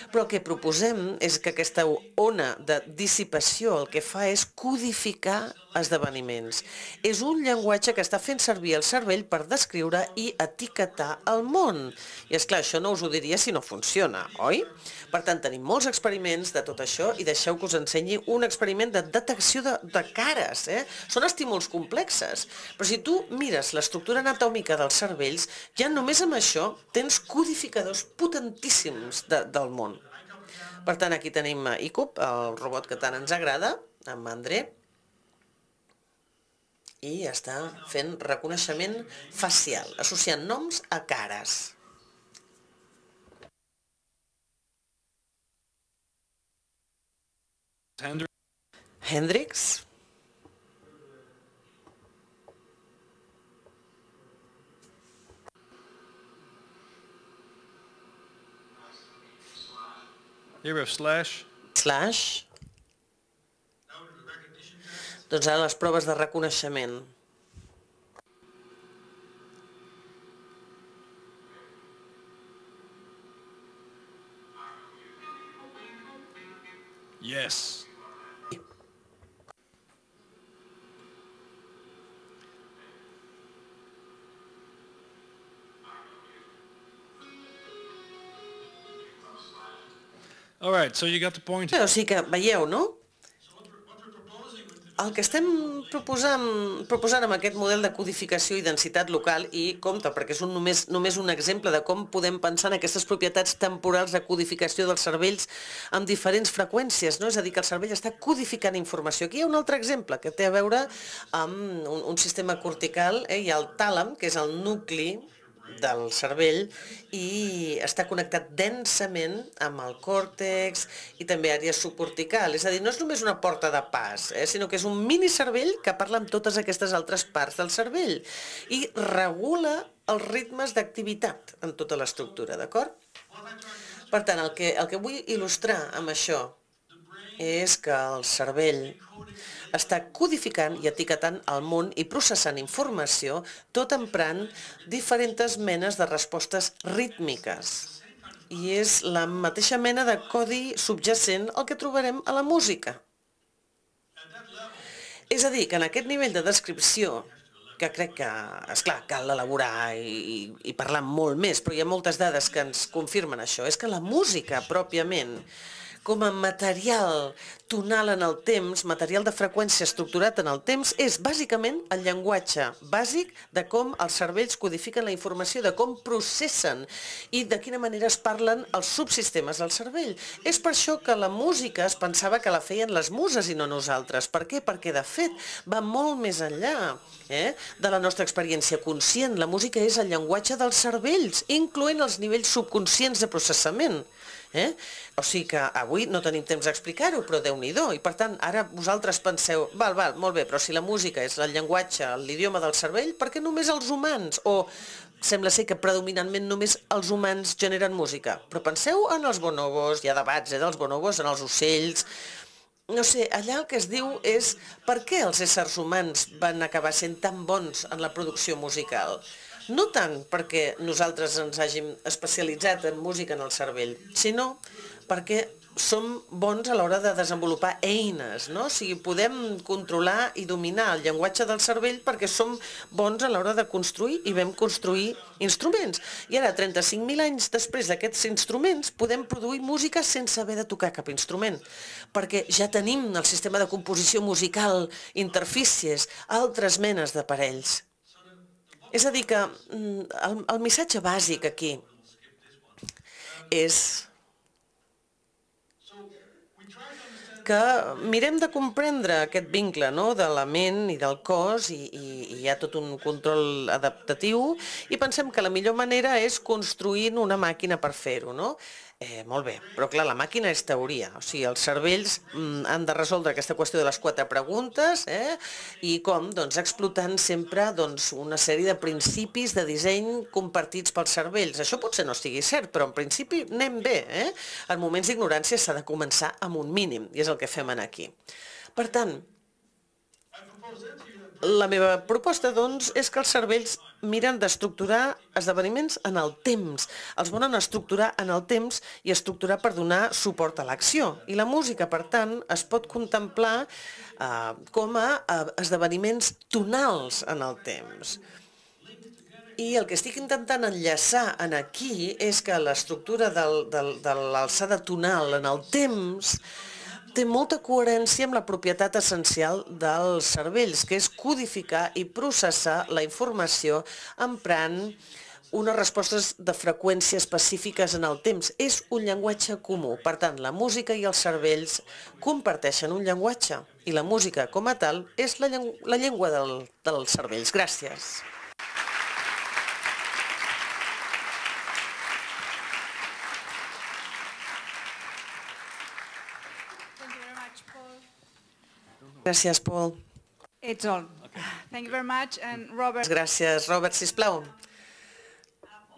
Però el que proposem és que aquesta ona de dissipació el que fa és codificar esdeveniments. És un llenguatge que està fent servir el cervell per descriure i etiquetar el món. I esclar, això no us ho diria si no funciona, oi? Per tant, tenim molts experiments de tot això i deixeu que us ensenyi un experiment de detecció de cares. Són estímuls complexes, però si tu mires l'estructura anatòmica dels cervells, ja només amb això tens codificadors potentíssims del món. Per tant, aquí tenim iCub, el robot que tant ens agrada, amb André, i està fent reconeixement facial, associant noms a cares. Hendrix. Here we have slash. Slash. Doncs ara les proves de reconeixement. Yes. O sigui que veieu, no? El que estem proposant amb aquest model de codificació i densitat local, i compte, perquè és només un exemple de com podem pensar en aquestes propietats temporals de codificació dels cervells amb diferents freqüències, no? És a dir, que el cervell està codificant informació. Aquí hi ha un altre exemple que té a veure amb un sistema cortical, hi ha el tàlam, que és el nucli del cervell, i està connectat densament amb el còrtex i també àrea subcortical. És a dir, no és només una porta de pas, sinó que és un minicervell que parla amb totes aquestes altres parts del cervell i regula els ritmes d'activitat en tota l'estructura, d'acord? Per tant, el que vull il·lustrar amb això és que el cervell està codificant i etiquetant el món i processant informació, tot emprant diferents menes de respostes rítmiques. I és la mateixa mena de codi subjacent al que trobarem a la música. És a dir, que en aquest nivell de descripció, que crec que, esclar, cal elaborar i parlar molt més, però hi ha moltes dades que ens confirmen això, és que la música, pròpiament, com a material tonal en el temps, material de freqüència estructurat en el temps, és bàsicament el llenguatge bàsic de com els cervells codifiquen la informació, de com processen i de quina manera es parlen els subsistemes del cervell. És per això que la música es pensava que la feien les muses i no nosaltres. Per què? Perquè, de fet, va molt més enllà de la nostra experiència conscient. La música és el llenguatge dels cervells, incloent els nivells subconscients de processament. O sigui que avui no tenim temps d'explicar-ho, però Déu-n'hi-do, i per tant ara vosaltres penseu, val, molt bé, però si la música és el llenguatge, l'idioma del cervell, per què només els humans, o sembla ser que predominantment només els humans generen música? Però penseu en els bonobos, hi ha debats dels bonobos, en els ocells, no sé, allà el que es diu és per què els éssers humans van acabar sent tan bons en la producció musical? No tant perquè nosaltres ens hàgim especialitzat en música en el cervell, sinó perquè som bons a l'hora de desenvolupar eines, no? O sigui, podem controlar i dominar el llenguatge del cervell perquè som bons a l'hora de construir i vam construir instruments. I ara, 35.000 anys després d'aquests instruments, podem produir música sense haver de tocar cap instrument, perquè ja tenim el sistema de composició musical, interfícies, altres menes d'aparells. És a dir que el missatge bàsic aquí és que mirem de comprendre aquest vincle de la ment i del cos, i hi ha tot un control adaptatiu, i pensem que la millor manera és construint una màquina per fer-ho. Molt bé, però clar, la màquina és teoria, o sigui, els cervells han de resoldre aquesta qüestió de les 4 preguntes, i com? Doncs explotant sempre una sèrie de principis de disseny compartits pels cervells. Això potser no estigui cert, però en principi anem bé, en moments d'ignorància s'ha de començar amb un mínim, i és el que fem aquí. Per tant, la meva proposta, doncs, és que els cervells miren d'estructurar esdeveniments en el temps. Els volen estructurar en el temps i estructurar per donar suport a l'acció. I la música, per tant, es pot contemplar com a esdeveniments tonals en el temps. I el que estic intentant enllaçar aquí és que l'estructura de l'alçada tonal en el temps té molta coherència amb la propietat essencial dels cervells, que és codificar i processar la informació emprant unes respostes de freqüències específiques en el temps. És un llenguatge comú. Per tant, la música i els cervells comparteixen un llenguatge, i la música, com a tal, és la llengua dels cervells. Gràcies. Gràcies, Paul. It's all. Thank you very much. And Robert. Gràcies, Robert, sisplau.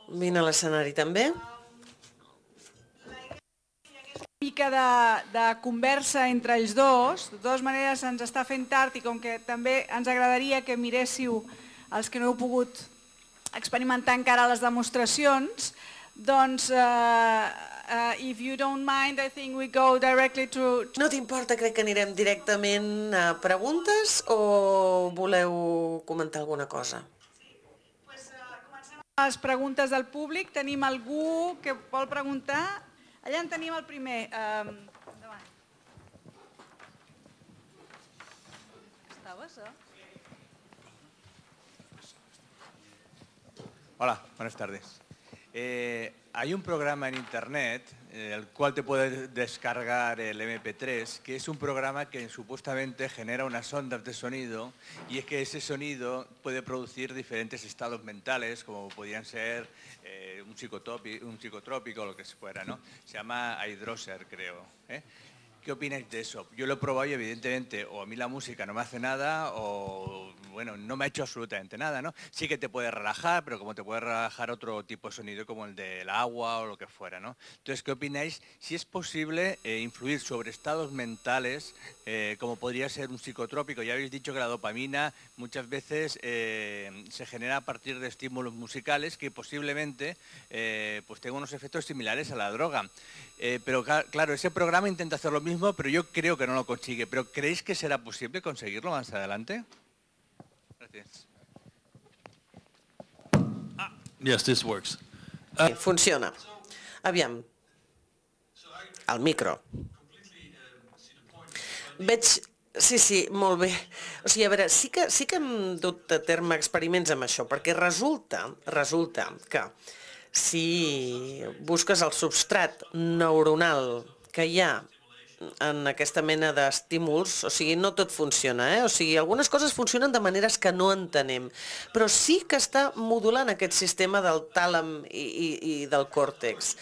Vine a l'escenari també. Una mica de conversa entre ells dos. De totes maneres, ens està fent tard i com que també ens agradaria que miréssiu els que no heu pogut experimentar encara les demostracions, doncs if you don't mind, I think we go directly to... No t'importa, crec que anirem directament a preguntes, o voleu comentar alguna cosa? Comencem amb les preguntes del públic. Tenim algú que vol preguntar? Allà en tenim el primer. Estaves, Hola, buenas tardes. Hay un programa en internet, el cual te puedes descargar el MP3, que es un programa que supuestamente genera unas ondas de sonido, y es que ese sonido puede producir diferentes estados mentales, como podían ser un psicotrópico o lo que fuera, ¿no? Se llama iDrosser, creo. ¿Qué opináis de eso? Yo lo he probado y evidentemente o a mí la música no me hace nada o, bueno, no me ha hecho absolutamente nada, ¿no? Sí que te puede relajar, pero como te puede relajar otro tipo de sonido como el del agua o lo que fuera, ¿no? Entonces, ¿qué opináis? Si es posible influir sobre estados mentales, como podría ser un psicotrópico. Ya habéis dicho que la dopamina muchas veces se genera a partir de estímulos musicales que posiblemente pues tengan unos efectos similares a la droga. Pero claro, ese programa intenta hacer lo mismo, pero yo creo que no lo consigue. ¿Pero creéis que será posible conseguirlo más adelante? Gracias. Yes, this works. Funciona. Aviam. El micro. Veig... Sí, molt bé. O sigui, a veure, sí que hem dut a terme experiments amb això, perquè resulta que si busques el substrat neuronal que hi ha en aquesta mena d'estímuls, o sigui, no tot funciona, o sigui, algunes coses funcionen de maneres que no entenem, però sí que està modulant aquest sistema del tàlam i del còrtex.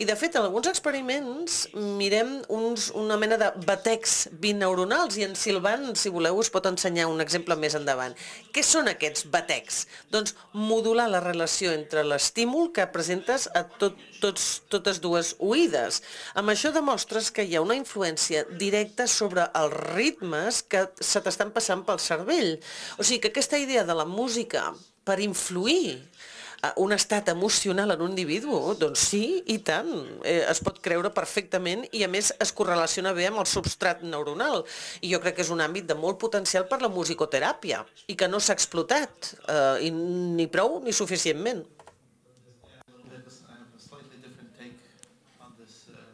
I, de fet, en alguns experiments mirem una mena de batecs bineuronals, i en Silvan, si voleu, us pot ensenyar un exemple més endavant. Què són aquests batecs? Doncs modular la relació entre l'estímul que presentes a totes dues oïdes. Amb això demostres que hi ha una influència directa sobre els ritmes que se t'estan passant pel cervell. O sigui que aquesta idea de la música per influir un estat emocional en un individu? Doncs sí, i tant. Es pot creure perfectament i, a més, es correlaciona bé amb el substrat neuronal. I jo crec que és un àmbit de molt potencial per la musicoteràpia i que no s'ha explotat, ni prou ni suficientment.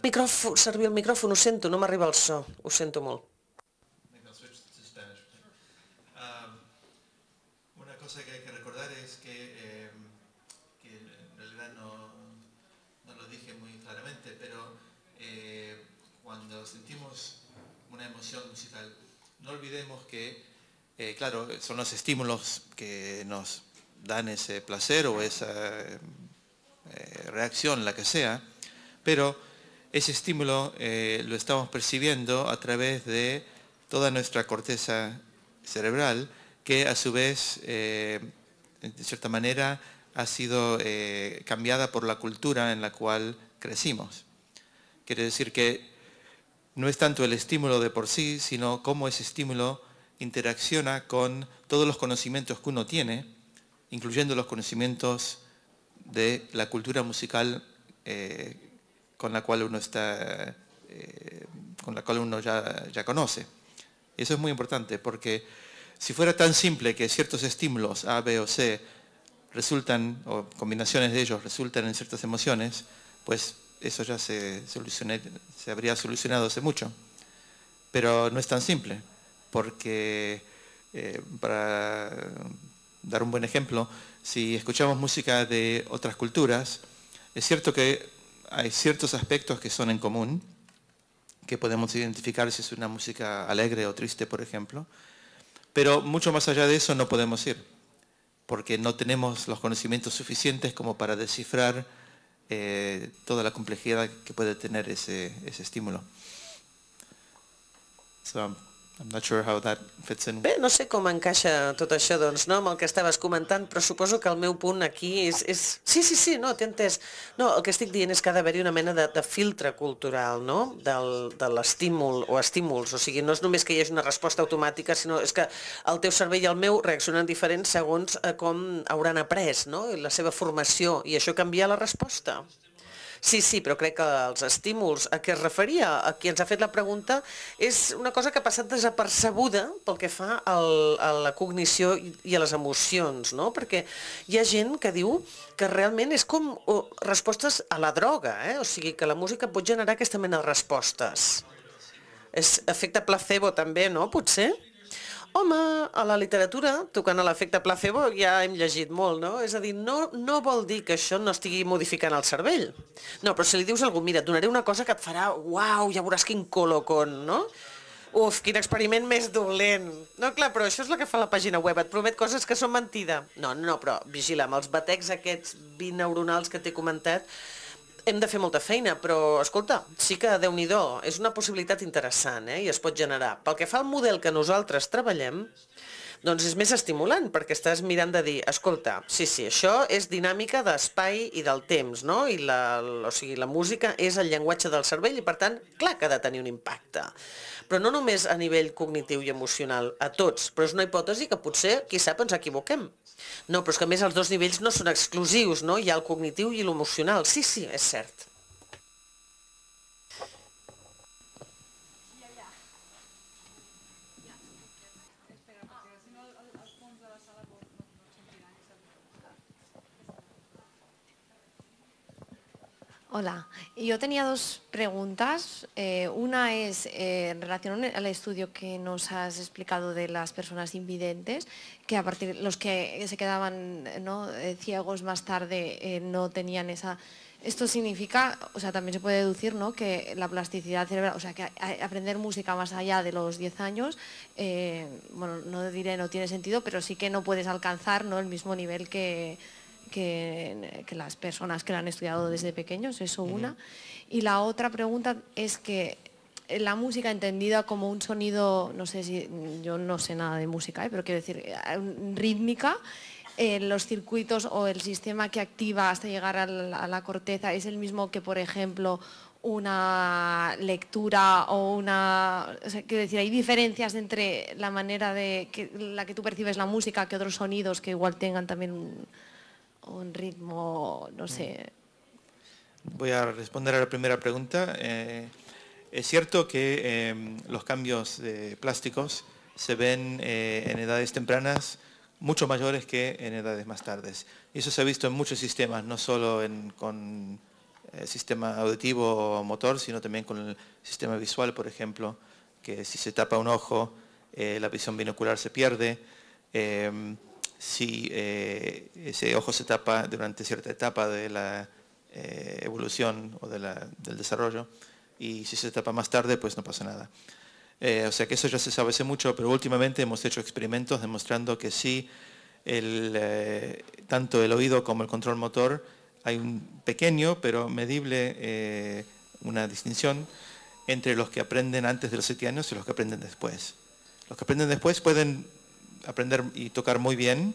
Servir el micròfon, ho sento, no m'arriba el so, ho sento molt. Una cosa que hay que recordar es que en realidad no lo dije muy claramente, pero cuando sentimos una emoción musical, no olvidemos que, claro, son los estímulos que nos dan ese placer o esa reacción, la que sea, pero ese estímulo lo estamos percibiendo a través de toda nuestra corteza cerebral, que a su vez, de cierta manera, ha sido cambiada por la cultura en la cual crecimos. Quiere decir que no es tanto el estímulo de por sí, sino cómo ese estímulo interacciona con todos los conocimientos que uno tiene, incluyendo los conocimientos de la cultura musical con la cual uno está, ya conoce. Eso es muy importante, porque si fuera tan simple que ciertos estímulos A, B o C resultan, o combinaciones de ellos resultan en ciertas emociones, pues eso ya se habría solucionado hace mucho. Pero no es tan simple, porque para dar un buen ejemplo, si escuchamos música de otras culturas, es cierto que hay ciertos aspectos que son en común, que podemos identificar si es una música alegre o triste, por ejemplo, pero mucho más allá de eso no podemos ir, porque no tenemos los conocimientos suficientes como para descifrar toda la complejidad que puede tener ese estímulo. So, I'm not sure how that fits in. Bé, no sé com encaixa tot això, doncs, no, amb el que estaves comentant, però suposo que el meu punt aquí és... Sí, no, t'he entès. No, el que estic dient és que ha d'haver-hi una mena de filtre cultural, no?, de l'estímul o estímuls. O sigui, no és només que hi hagi una resposta automàtica, sinó és que el teu cervell i el meu reaccionen diferent segons com hauran après, no?, i la seva formació, i això canvia la resposta. Sí, però crec que els estímuls a què es referia, a qui ens ha fet la pregunta, és una cosa que ha passat desapercebuda pel que fa a la cognició i a les emocions, no? Perquè hi ha gent que diu que realment és com respostes a la droga, o sigui que la música pot generar aquesta mena de respostes. És efecte placebo també, no? Potser? Home, a la literatura, tocant a l'efecte placebo, ja hem llegit molt, no? És a dir, no vol dir que això no estigui modificant el cervell. No, però si li dius a algú, mira, et donaré una cosa que et farà, uau, ja veuràs quin colocón, no? Uf, quin experiment més dolent. No, clar, però això és el que fa la pàgina web, et promet coses que són mentida. No, però vigila, amb els batecs aquests bineuronals que t'he comentat, hem de fer molta feina, però, escolta, sí que, Déu-n'hi-do, és una possibilitat interessant i es pot generar. Pel que fa al model que nosaltres treballem, doncs és més estimulant, perquè estàs mirant de dir, escolta, sí, això és dinàmica d'espai i del temps, no? I la música és el llenguatge del cervell i, per tant, clar que ha de tenir un impacte. Però no només a nivell cognitiu i emocional, a tots, però és una hipòtesi que potser, qui sap, ens equivoquem. No, però és que a més els dos nivells no són exclusius, no? Hi ha el cognitiu i l'emocional. Sí, és cert. Hola, yo tenía dos preguntas. Una es en relación al estudio que nos has explicado de las personas invidentes, que a partir de los que se quedaban, ¿no?, ciegos más tarde no tenían esa... Esto significa, o sea, también se puede deducir, ¿no?, que la plasticidad cerebral, o sea, que aprender música más allá de los 10 años, bueno, no diré no tiene sentido, pero sí que no puedes alcanzar, ¿no?, el mismo nivel que las personas que la han estudiado desde pequeños, eso una. Y la otra pregunta es que la música entendida como un sonido, no sé si, yo no sé nada de música, pero quiero decir, rítmica, los circuitos o el sistema que activa hasta llegar a la corteza es el mismo que, por ejemplo, una lectura o una... O sea, quiero decir, hay diferencias entre la manera de la que tú percibes la música que otros sonidos que igual tengan también un ritmo, no sé... Voy a responder a la primera pregunta. Es cierto que los cambios plásticos se ven en edades tempranas mucho mayores que en edades más tardes. Y eso se ha visto en muchos sistemas, no solo con el sistema auditivo o motor, sino también con el sistema visual, por ejemplo, que si se tapa un ojo, la visión binocular se pierde. Si ese ojo se tapa durante cierta etapa de la evolución o del desarrollo, y si se tapa más tarde, pues no pasa nada. O sea que eso ya se sabe hace mucho, pero últimamente hemos hecho experimentos demostrando que sí, tanto el oído como el control motor, hay un pequeño pero medible una distinción entre los que aprenden antes de los 7 años y los que aprenden después. Los que aprenden después pueden aprender y tocar muy bien,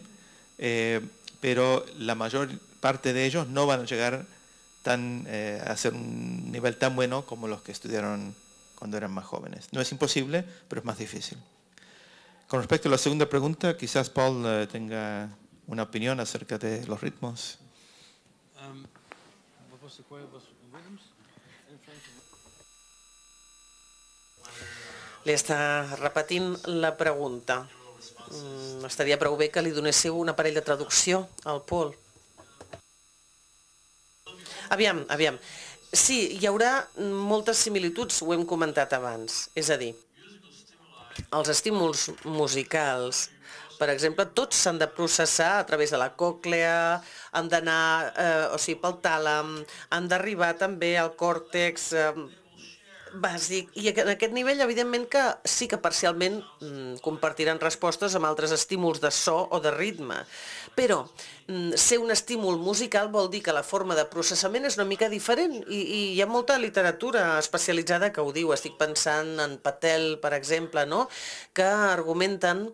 pero la mayor parte de ellos no van a llegar a hacer un nivel tan bueno como los que estudiaron cuando eran más jóvenes. No es imposible, pero es más difícil. Con respecto a la segunda pregunta, quizás Paul tenga una opinión acerca de los ritmos. Le està repetint la pregunta. Estaria prou bé que li donéssiu un aparell de traducció al Paul. Aviam. Sí, hi haurà moltes similituds, ho hem comentat abans. És a dir, els estímuls musicals, per exemple, tots s'han de processar a través de la còclea, han d'anar pel tàlam, han d'arribar també al còrtex bàsic. I en aquest nivell, evidentment, que sí que parcialment compartiran respostes amb altres estímuls de so o de ritme. Però ser un estímul musical vol dir que la forma de processament és una mica diferent i hi ha molta literatura especialitzada que ho diu. Estic pensant en Patel, per exemple, que argumenten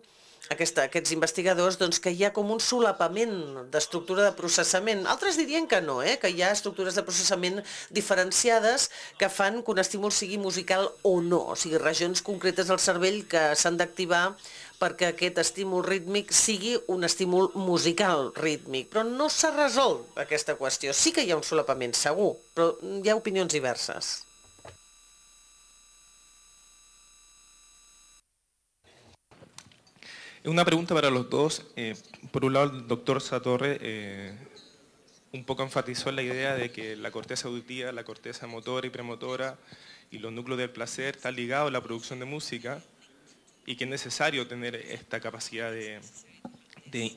aquests investigadors que hi ha com un solapament d'estructura de processament. Altres dirien que no, que hi ha estructures de processament diferenciades que fan que un estímul sigui musical o no, o sigui, regions concretes del cervell que s'han d'activar perquè aquest estímul rítmic sigui un estímul musical rítmic. Però no s'ha resolt aquesta qüestió. Sí que hi ha un solapament, segur, però hi ha opinions diverses. Una pregunta para los dos. Por un lado, el doctor Zatorre un poco enfatizó en la idea de que la corteza auditiva, la corteza motora y premotora y los núcleos del placer están ligados a la producción de música, y que es necesario tener esta capacidad de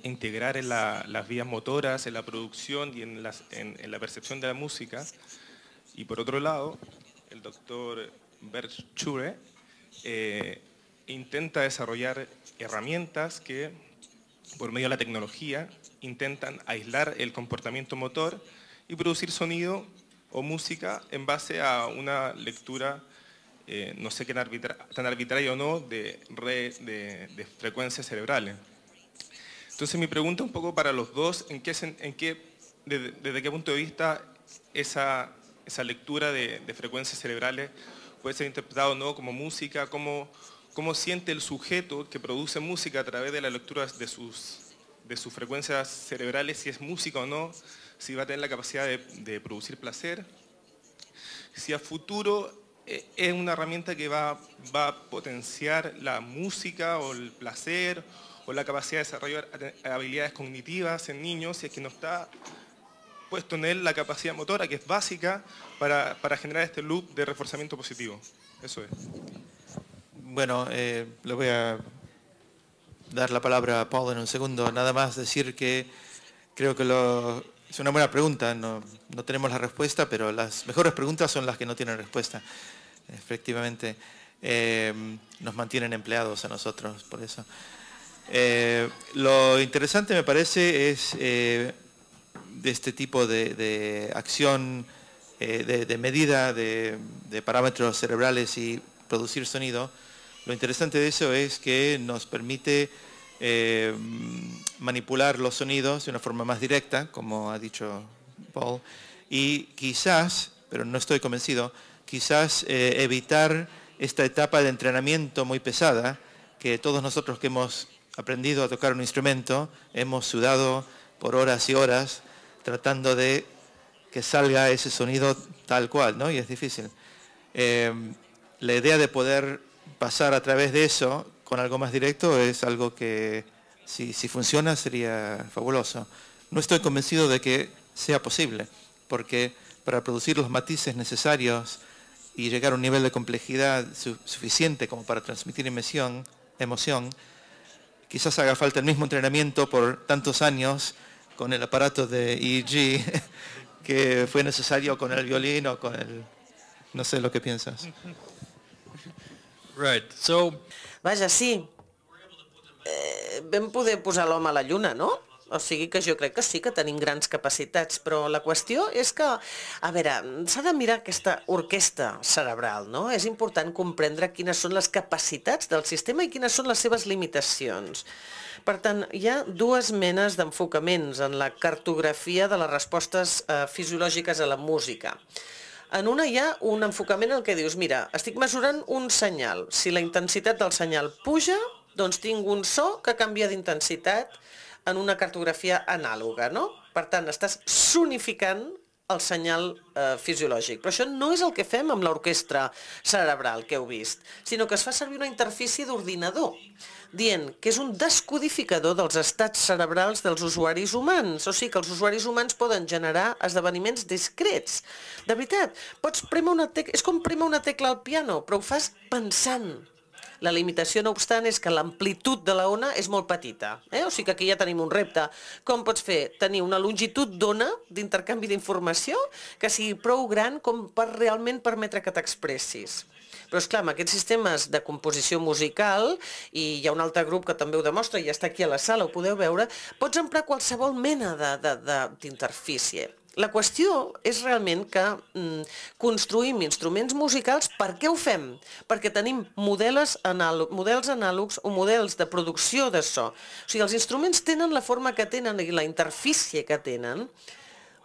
integrar en las vías motoras, en la producción y en la percepción de la música. Y por otro lado, el doctor Verschure intenta desarrollar herramientas que, por medio de la tecnología, intentan aislar el comportamiento motor y producir sonido o música en base a una lectura no sé qué tan arbitraria o no, de frecuencias cerebrales. Entonces mi pregunta un poco para los dos, ¿desde qué punto de vista esa lectura de frecuencias cerebrales puede ser interpretada o no como música? ¿Cómo siente el sujeto que produce música a través de la lectura de sus frecuencias cerebrales, si es música o no, si va a tener la capacidad de producir placer? Si a futuro es una herramienta que va a potenciar la música o el placer o la capacidad de desarrollar habilidades cognitivas en niños, si es que no está puesto en él la capacidad motora, que es básica para generar este loop de reforzamiento positivo. Eso es. Bueno, le voy a dar la palabra a Paul en un segundo. Nada más decir que creo que es una buena pregunta, no tenemos la respuesta, pero las mejores preguntas son las que no tienen respuesta. Efectivamente, nos mantienen empleados a nosotros, por eso. Lo interesante me parece es de este tipo de acción, de medida de parámetros cerebrales y producir sonido. Lo interesante de eso es que nos permite manipular los sonidos de una forma más directa, como ha dicho Paul, y quizás, pero no estoy convencido, quizás evitar esta etapa de entrenamiento muy pesada, que todos nosotros que hemos aprendido a tocar un instrumento, hemos sudado por horas y horas tratando de que salga ese sonido tal cual, ¿no? Y es difícil. La idea de poder pasar a través de eso con algo más directo es algo que, si funciona, sería fabuloso. No estoy convencido de que sea posible, porque para producir los matices necesarios y llegar a un nivel de complejidad suficiente como para transmitir emoción, quizás haga falta el mismo entrenamiento por tantos años con el aparato de EEG que fue necesario con el violín o con el... No sé lo que piensas. Right. So... Vaja, sí. Vam poder posar l'home a la lluna, no? O sigui que jo crec que sí que tenim grans capacitats, però la qüestió és que, a veure, s'ha de mirar aquesta orquestra cerebral, no? És important comprendre quines són les capacitats del sistema i quines són les seves limitacions. Per tant, hi ha dues menes d'enfocaments en la cartografia de les respostes fisiològiques a la música. En una hi ha un enfocament en què dius, mira, estic mesurant un senyal. Si la intensitat del senyal puja, doncs tinc un so que canvia d'intensitat en una cartografia anàloga, no? Per tant, estàs sonificant el senyal fisiològic. Però això no és el que fem amb l'orquestra cerebral que heu vist, sinó que es fa servir una interfície d'ordinador, dient que és un descodificador dels estats cerebrals dels usuaris humans. O sigui que els usuaris humans poden generar esdeveniments discrets. De veritat, pots prémer una tecla, és com prémer una tecla al piano, però ho fas pensant. La limitació, no obstant, és que l'amplitud de l'ona és molt petita. O sigui que aquí ja tenim un repte. Com pots fer? Tenir una longitud d'ona d'intercanvi d'informació que sigui prou gran com per realment permetre que t'expressis. Però, esclar, amb aquests sistemes de composició musical, i hi ha un altre grup que també ho demostra, i està aquí a la sala, ho podeu veure, pots emprar qualsevol mena d'interfície. La qüestió és realment que construïm instruments musicals. Per què ho fem? Perquè tenim models anàlogs o models de producció de so. O sigui, els instruments tenen la forma que tenen i la interfície que tenen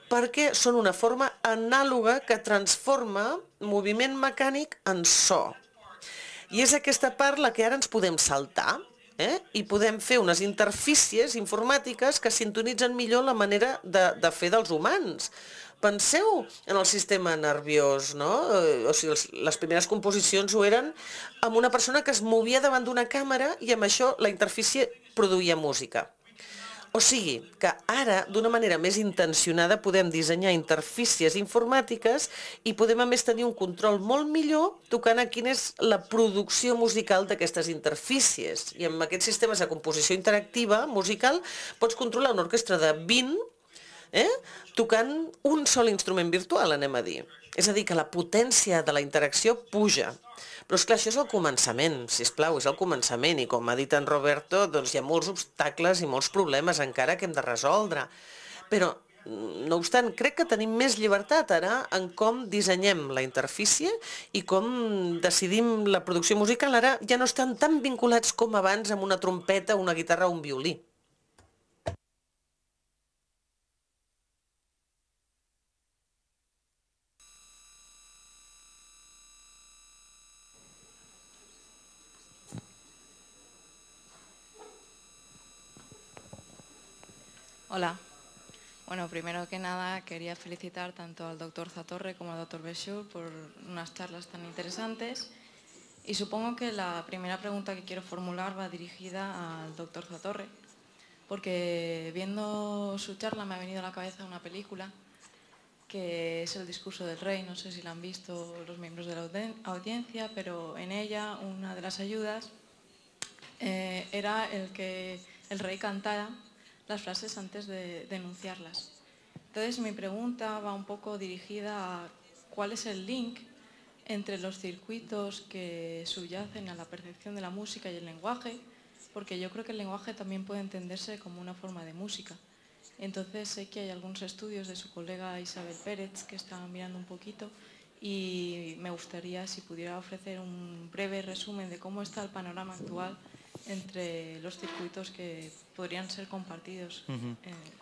perquè són una forma anàloga que transforma moviment mecànic en so. I és aquesta part la que ara ens podem saltar. I podem fer unes interfícies informàtiques que sintonitzen millor la manera de fer dels humans. Penseu en el sistema nerviós, no? O sigui, les primeres composicions ho eren amb una persona que es movia davant d'una càmera i amb això la interfície produïa música. O sigui que ara, d'una manera més intencionada, podem dissenyar interfícies informàtiques i podem, a més, tenir un control molt millor tocant a quina és la producció musical d'aquestes interfícies. I amb aquests sistemes de composició interactiva musical pots controlar una orquestra de 20 tocant un sol instrument virtual, anem a dir. És a dir, que la potència de la interacció puja. Però, esclar, això és el començament, sisplau, és el començament. I com ha dit en Roberto, doncs hi ha molts obstacles i molts problemes encara que hem de resoldre. Però, no obstant, crec que tenim més llibertat ara en com dissenyem la interfície i com decidim la producció musical. Ara ja no estan tan vinculats com abans amb una trompeta, una guitarra o un violí. Hola. Bueno, primero que nada quería felicitar tanto al doctor Zatorre como al doctor Verschure por unas charlas tan interesantes y supongo que la primera pregunta que quiero formular va dirigida al doctor Zatorre porque viendo su charla me ha venido a la cabeza una película que es El discurso del rey, no sé si la han visto los miembros de la audiencia, pero en ella una de las ayudas era el que el rey cantara las frases antes de denunciarlas. Entonces mi pregunta va un poco dirigida a cuál es el link entre los circuitos que subyacen a la percepción de la música y el lenguaje, porque yo creo que el lenguaje también puede entenderse como una forma de música. Entonces sé que hay algunos estudios de su colega Isabel Pérez que están mirando un poquito y me gustaría si pudiera ofrecer un breve resumen de cómo está el panorama actual entre los circuitos que podrían ser compartidos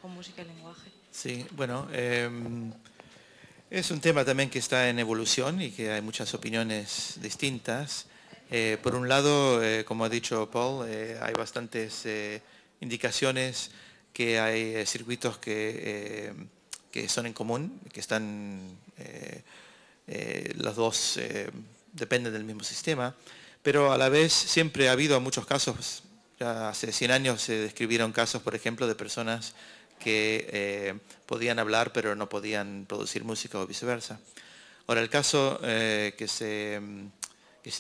con música y lenguaje. Sí, bueno, Es un tema también que está en evolución y que hay muchas opiniones distintas. Por un lado, como ha dicho Paul, hay bastantes indicaciones que hay circuitos que son en común, que están los dos dependen del mismo sistema, pero a la vez siempre ha habido muchos casos. Ya hace 100 años se describieron casos, por ejemplo, de personas que podían hablar pero no podían producir música o viceversa. Ahora, el caso que se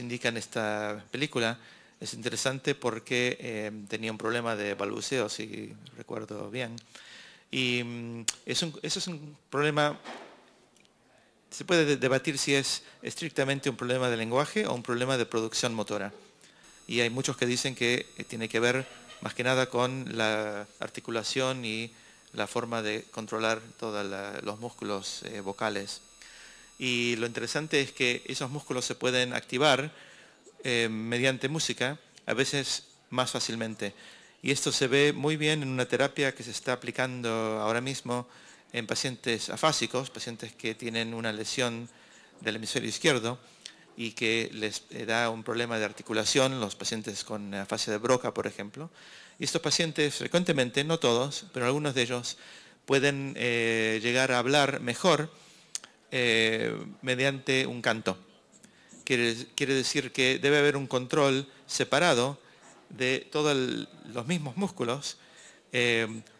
indica en esta película es interesante porque tenía un problema de balbuceo, si recuerdo bien. Y eso es un problema, se puede debatir si es estrictamente un problema de lenguaje o un problema de producción motora. Y hay muchos que dicen que tiene que ver más que nada con la articulación y la forma de controlar todos los músculos vocales. Y lo interesante es que esos músculos se pueden activar mediante música, a veces más fácilmente. Y esto se ve muy bien en una terapia que se está aplicando ahora mismo en pacientes afásicos, pacientes que tienen una lesión del hemisferio izquierdo y que les da un problema de articulación, los pacientes con afasia de Broca, por ejemplo. Y estos pacientes frecuentemente, no todos, pero algunos de ellos, pueden llegar a hablar mejor mediante un canto. Quiere decir que debe haber un control separado de todos los mismos músculos.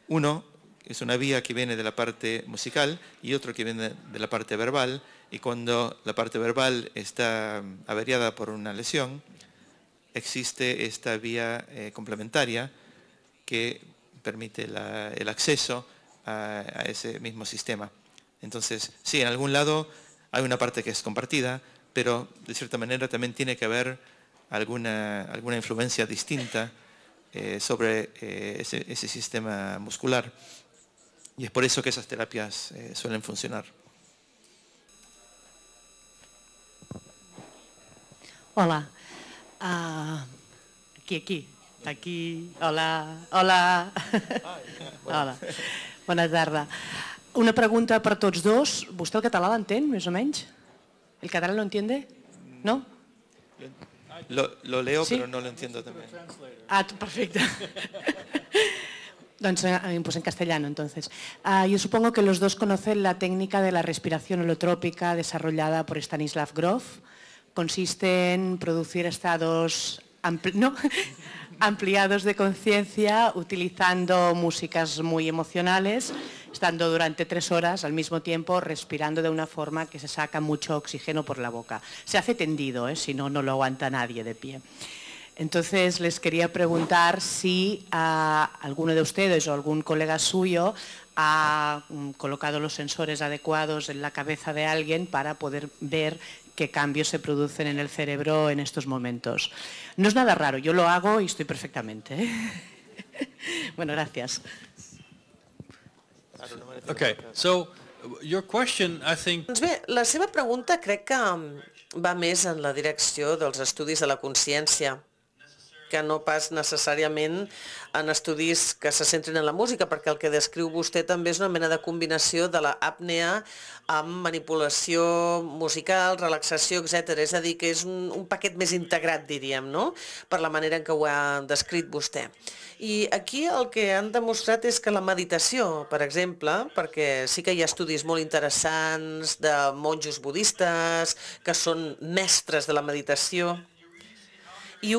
Uno es una vía que viene de la parte musical y otro que viene de la parte verbal. Y cuando la parte verbal está averiada por una lesión, existe esta vía complementaria que permite el acceso a ese mismo sistema. Entonces, sí, en algún lado hay una parte que es compartida, pero de cierta manera también tiene que haber alguna influencia distinta sobre ese sistema muscular. Y es por eso que esas terapias suelen funcionar. Hola, aquí, hola, hola, bona tarda. Una pregunta per tots dos, vostè el català l'entén, més o menys? ¿El català lo entiende? ¿No? Lo leo, pero no lo entiendo también. Ah, perfecto. Pues en castellano, entonces. Yo supongo que los dos conocen la técnica de la respiración holotrópica desarrollada por Stanislav Grof. Consiste en producir estados ampliados de conciencia utilizando músicas muy emocionales, estando durante 3 horas al mismo tiempo respirando de una forma que se saca mucho oxígeno por la boca. Se hace tendido, si no, no lo aguanta nadie de pie. Entonces, les quería preguntar si alguno de ustedes o algún colega suyo ha colocado los sensores adecuados en la cabeza de alguien para poder ver qué cambios se producen en el cerebro en estos momentos. No es nada raro, yo lo hago y estoy perfectamente. Bueno, gracias. Okay, so your question, I think... Doncs bé, la seva pregunta crec que va més en la direcció dels estudis de la consciència, que no pas necessàriament en estudis que se centren en la música, perquè el que descriu vostè també és una mena de combinació de l'apnea amb manipulació musical, relaxació, etc. És a dir, que és un paquet més integrat, diríem, no? Per la manera en què ho ha descrit vostè. I aquí el que han demostrat és que la meditació, per exemple, perquè sí que hi ha estudis molt interessants de monjos budistes, que són mestres de la meditació, i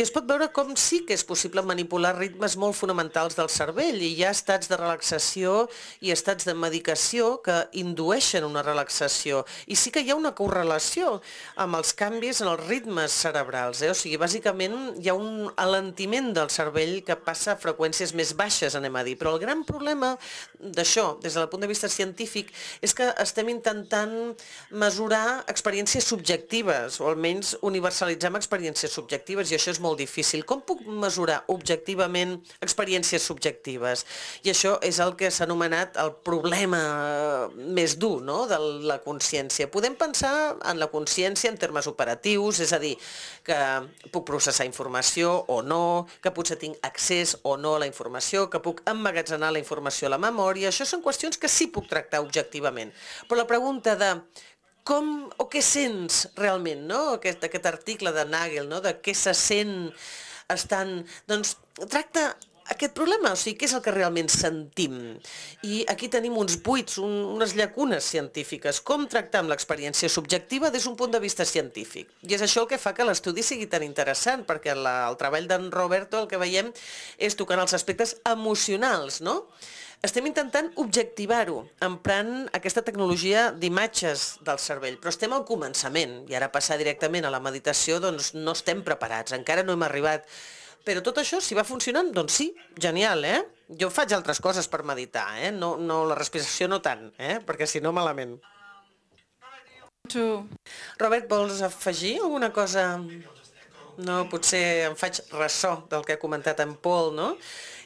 es pot veure com sí que és possible manipular ritmes molt fonamentals del cervell i hi ha estats de relaxació i estats de medicació que indueixen una relaxació i sí que hi ha una correlació amb els canvis en els ritmes cerebrals. Bàsicament hi ha un alentiment del cervell que passa a freqüències més baixes, anem a dir, però el gran problema d'això, des del punt de vista científic, és que estem intentant mesurar experiències subjectives o almenys universalitzar amb experiències subjectives i això és molt difícil. Com puc mesurar objectivament experiències subjectives? I això és el que s'ha anomenat el problema més dur de la consciència. Podem pensar en la consciència en termes operatius, és a dir, que puc processar informació o no, que potser tinc accés o no a la informació, que puc emmagatzenar la informació a la memòria. Això són qüestions que sí puc tractar objectivament. Però la pregunta de com o què sents realment, aquest article de Nagel, de què se sent estant... Doncs tracta aquest problema, o sigui, què és el que realment sentim. I aquí tenim uns buits, unes llacunes científiques. Com tractam l'experiència subjectiva des d'un punt de vista científic? I és això el que fa que l'estudi sigui tan interessant, perquè el treball d'en Roberto el que veiem és tocant els aspectes emocionals, no? Estem intentant objectivar-ho, emprant aquesta tecnologia d'imatges del cervell, però estem al començament, i ara passar directament a la meditació, doncs no estem preparats, encara no hem arribat. Però tot això, si va funcionant, doncs sí, genial, eh? Jo faig altres coses per meditar, eh? No, la respiració no tant, eh? Perquè si no, malament. Robert, vols afegir alguna cosa? No, potser em faig ressò del que ha comentat en Paul, no?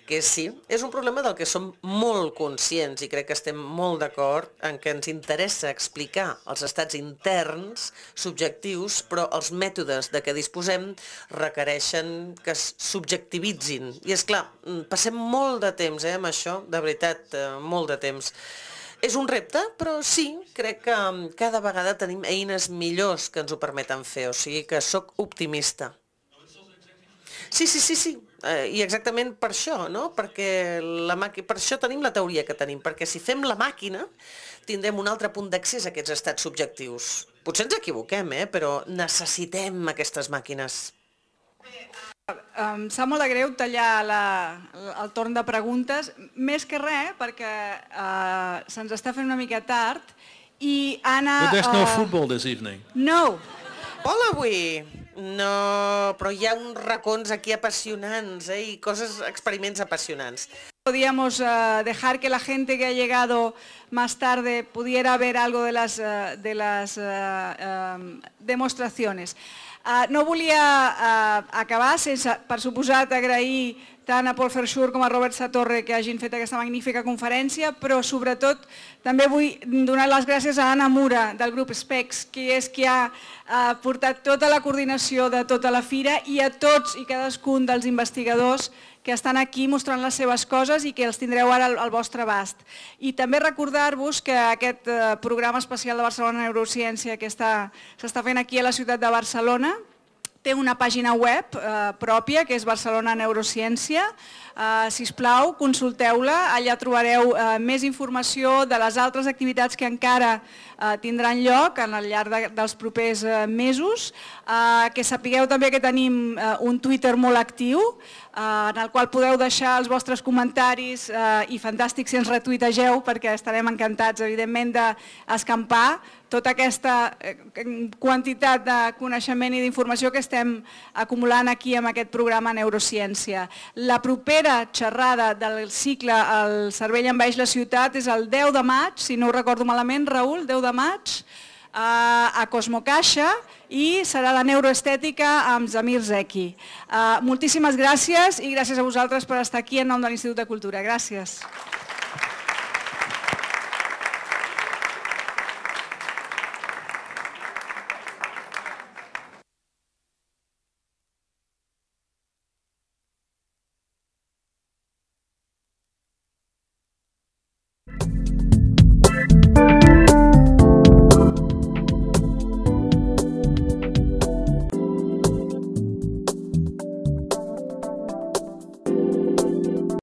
Que sí, és un problema del que som molt conscients i crec que estem molt d'acord en que ens interessa explicar els estats interns, subjectius, però els mètodes de què disposem requereixen que es subjectivitzin. I és clar, passem molt de temps amb això, de veritat, molt de temps. És un repte, però sí, crec que cada vegada tenim eines millors que ens ho permeten fer, o sigui que sóc optimista. Sí. I exactament per això, no? Perquè per això tenim la teoria que tenim, perquè si fem la màquina tindrem un altre punt d'accés a aquests estats subjectius. Potser ens equivoquem, però necessitem aquestes màquines. Em sap molt de greu tallar el torn de preguntes, més que res perquè se'ns està fent una mica tard i Anna... But there's no football this evening. No. Hola, avui. No, però hi ha uns racons aquí apassionants i coses, experiments apassionants. Podíamos dejar que la gente que ha llegado más tarde pudiera ver algo de las demostraciones. No volia acabar sense, per suposat, agrair tant a Paul Verschure com a Robert Zatorre que hagin fet aquesta magnífica conferència, però sobretot també vull donar les gràcies a Anna Mura del grup Specs, que és qui ha portat tota la coordinació de tota la fira i a tots i cadascun dels investigadors que estan aquí mostrant les seves coses i que els tindreu ara al vostre abast. I també recordar-vos que aquest programa especial de Barcelona Neurociència que s'està fent aquí a la ciutat de Barcelona té una pàgina web pròpia, que és Barcelona Neurociència. Sisplau, consulteu-la, allà trobareu més informació de les altres activitats que encara tindran lloc al llarg dels propers mesos. Que sapigueu també que tenim un Twitter molt actiu, en el qual podeu deixar els vostres comentaris i fantàstic si ens retuitegeu, perquè estarem encantats, evidentment, d'escampar tota aquesta quantitat de coneixement i d'informació que estem acumulant aquí amb aquest programa Neurociència. La propera xerrada del cicle El cervell en baix la ciutat és el 10 de maig, si no ho recordo malament, Raül, 10 de maig, a Cosmo Caixa i serà la neuroestètica amb Semir Zeki. Moltíssimes gràcies i gràcies a vosaltres per estar aquí en nom de l'Institut de Cultura. Gràcies.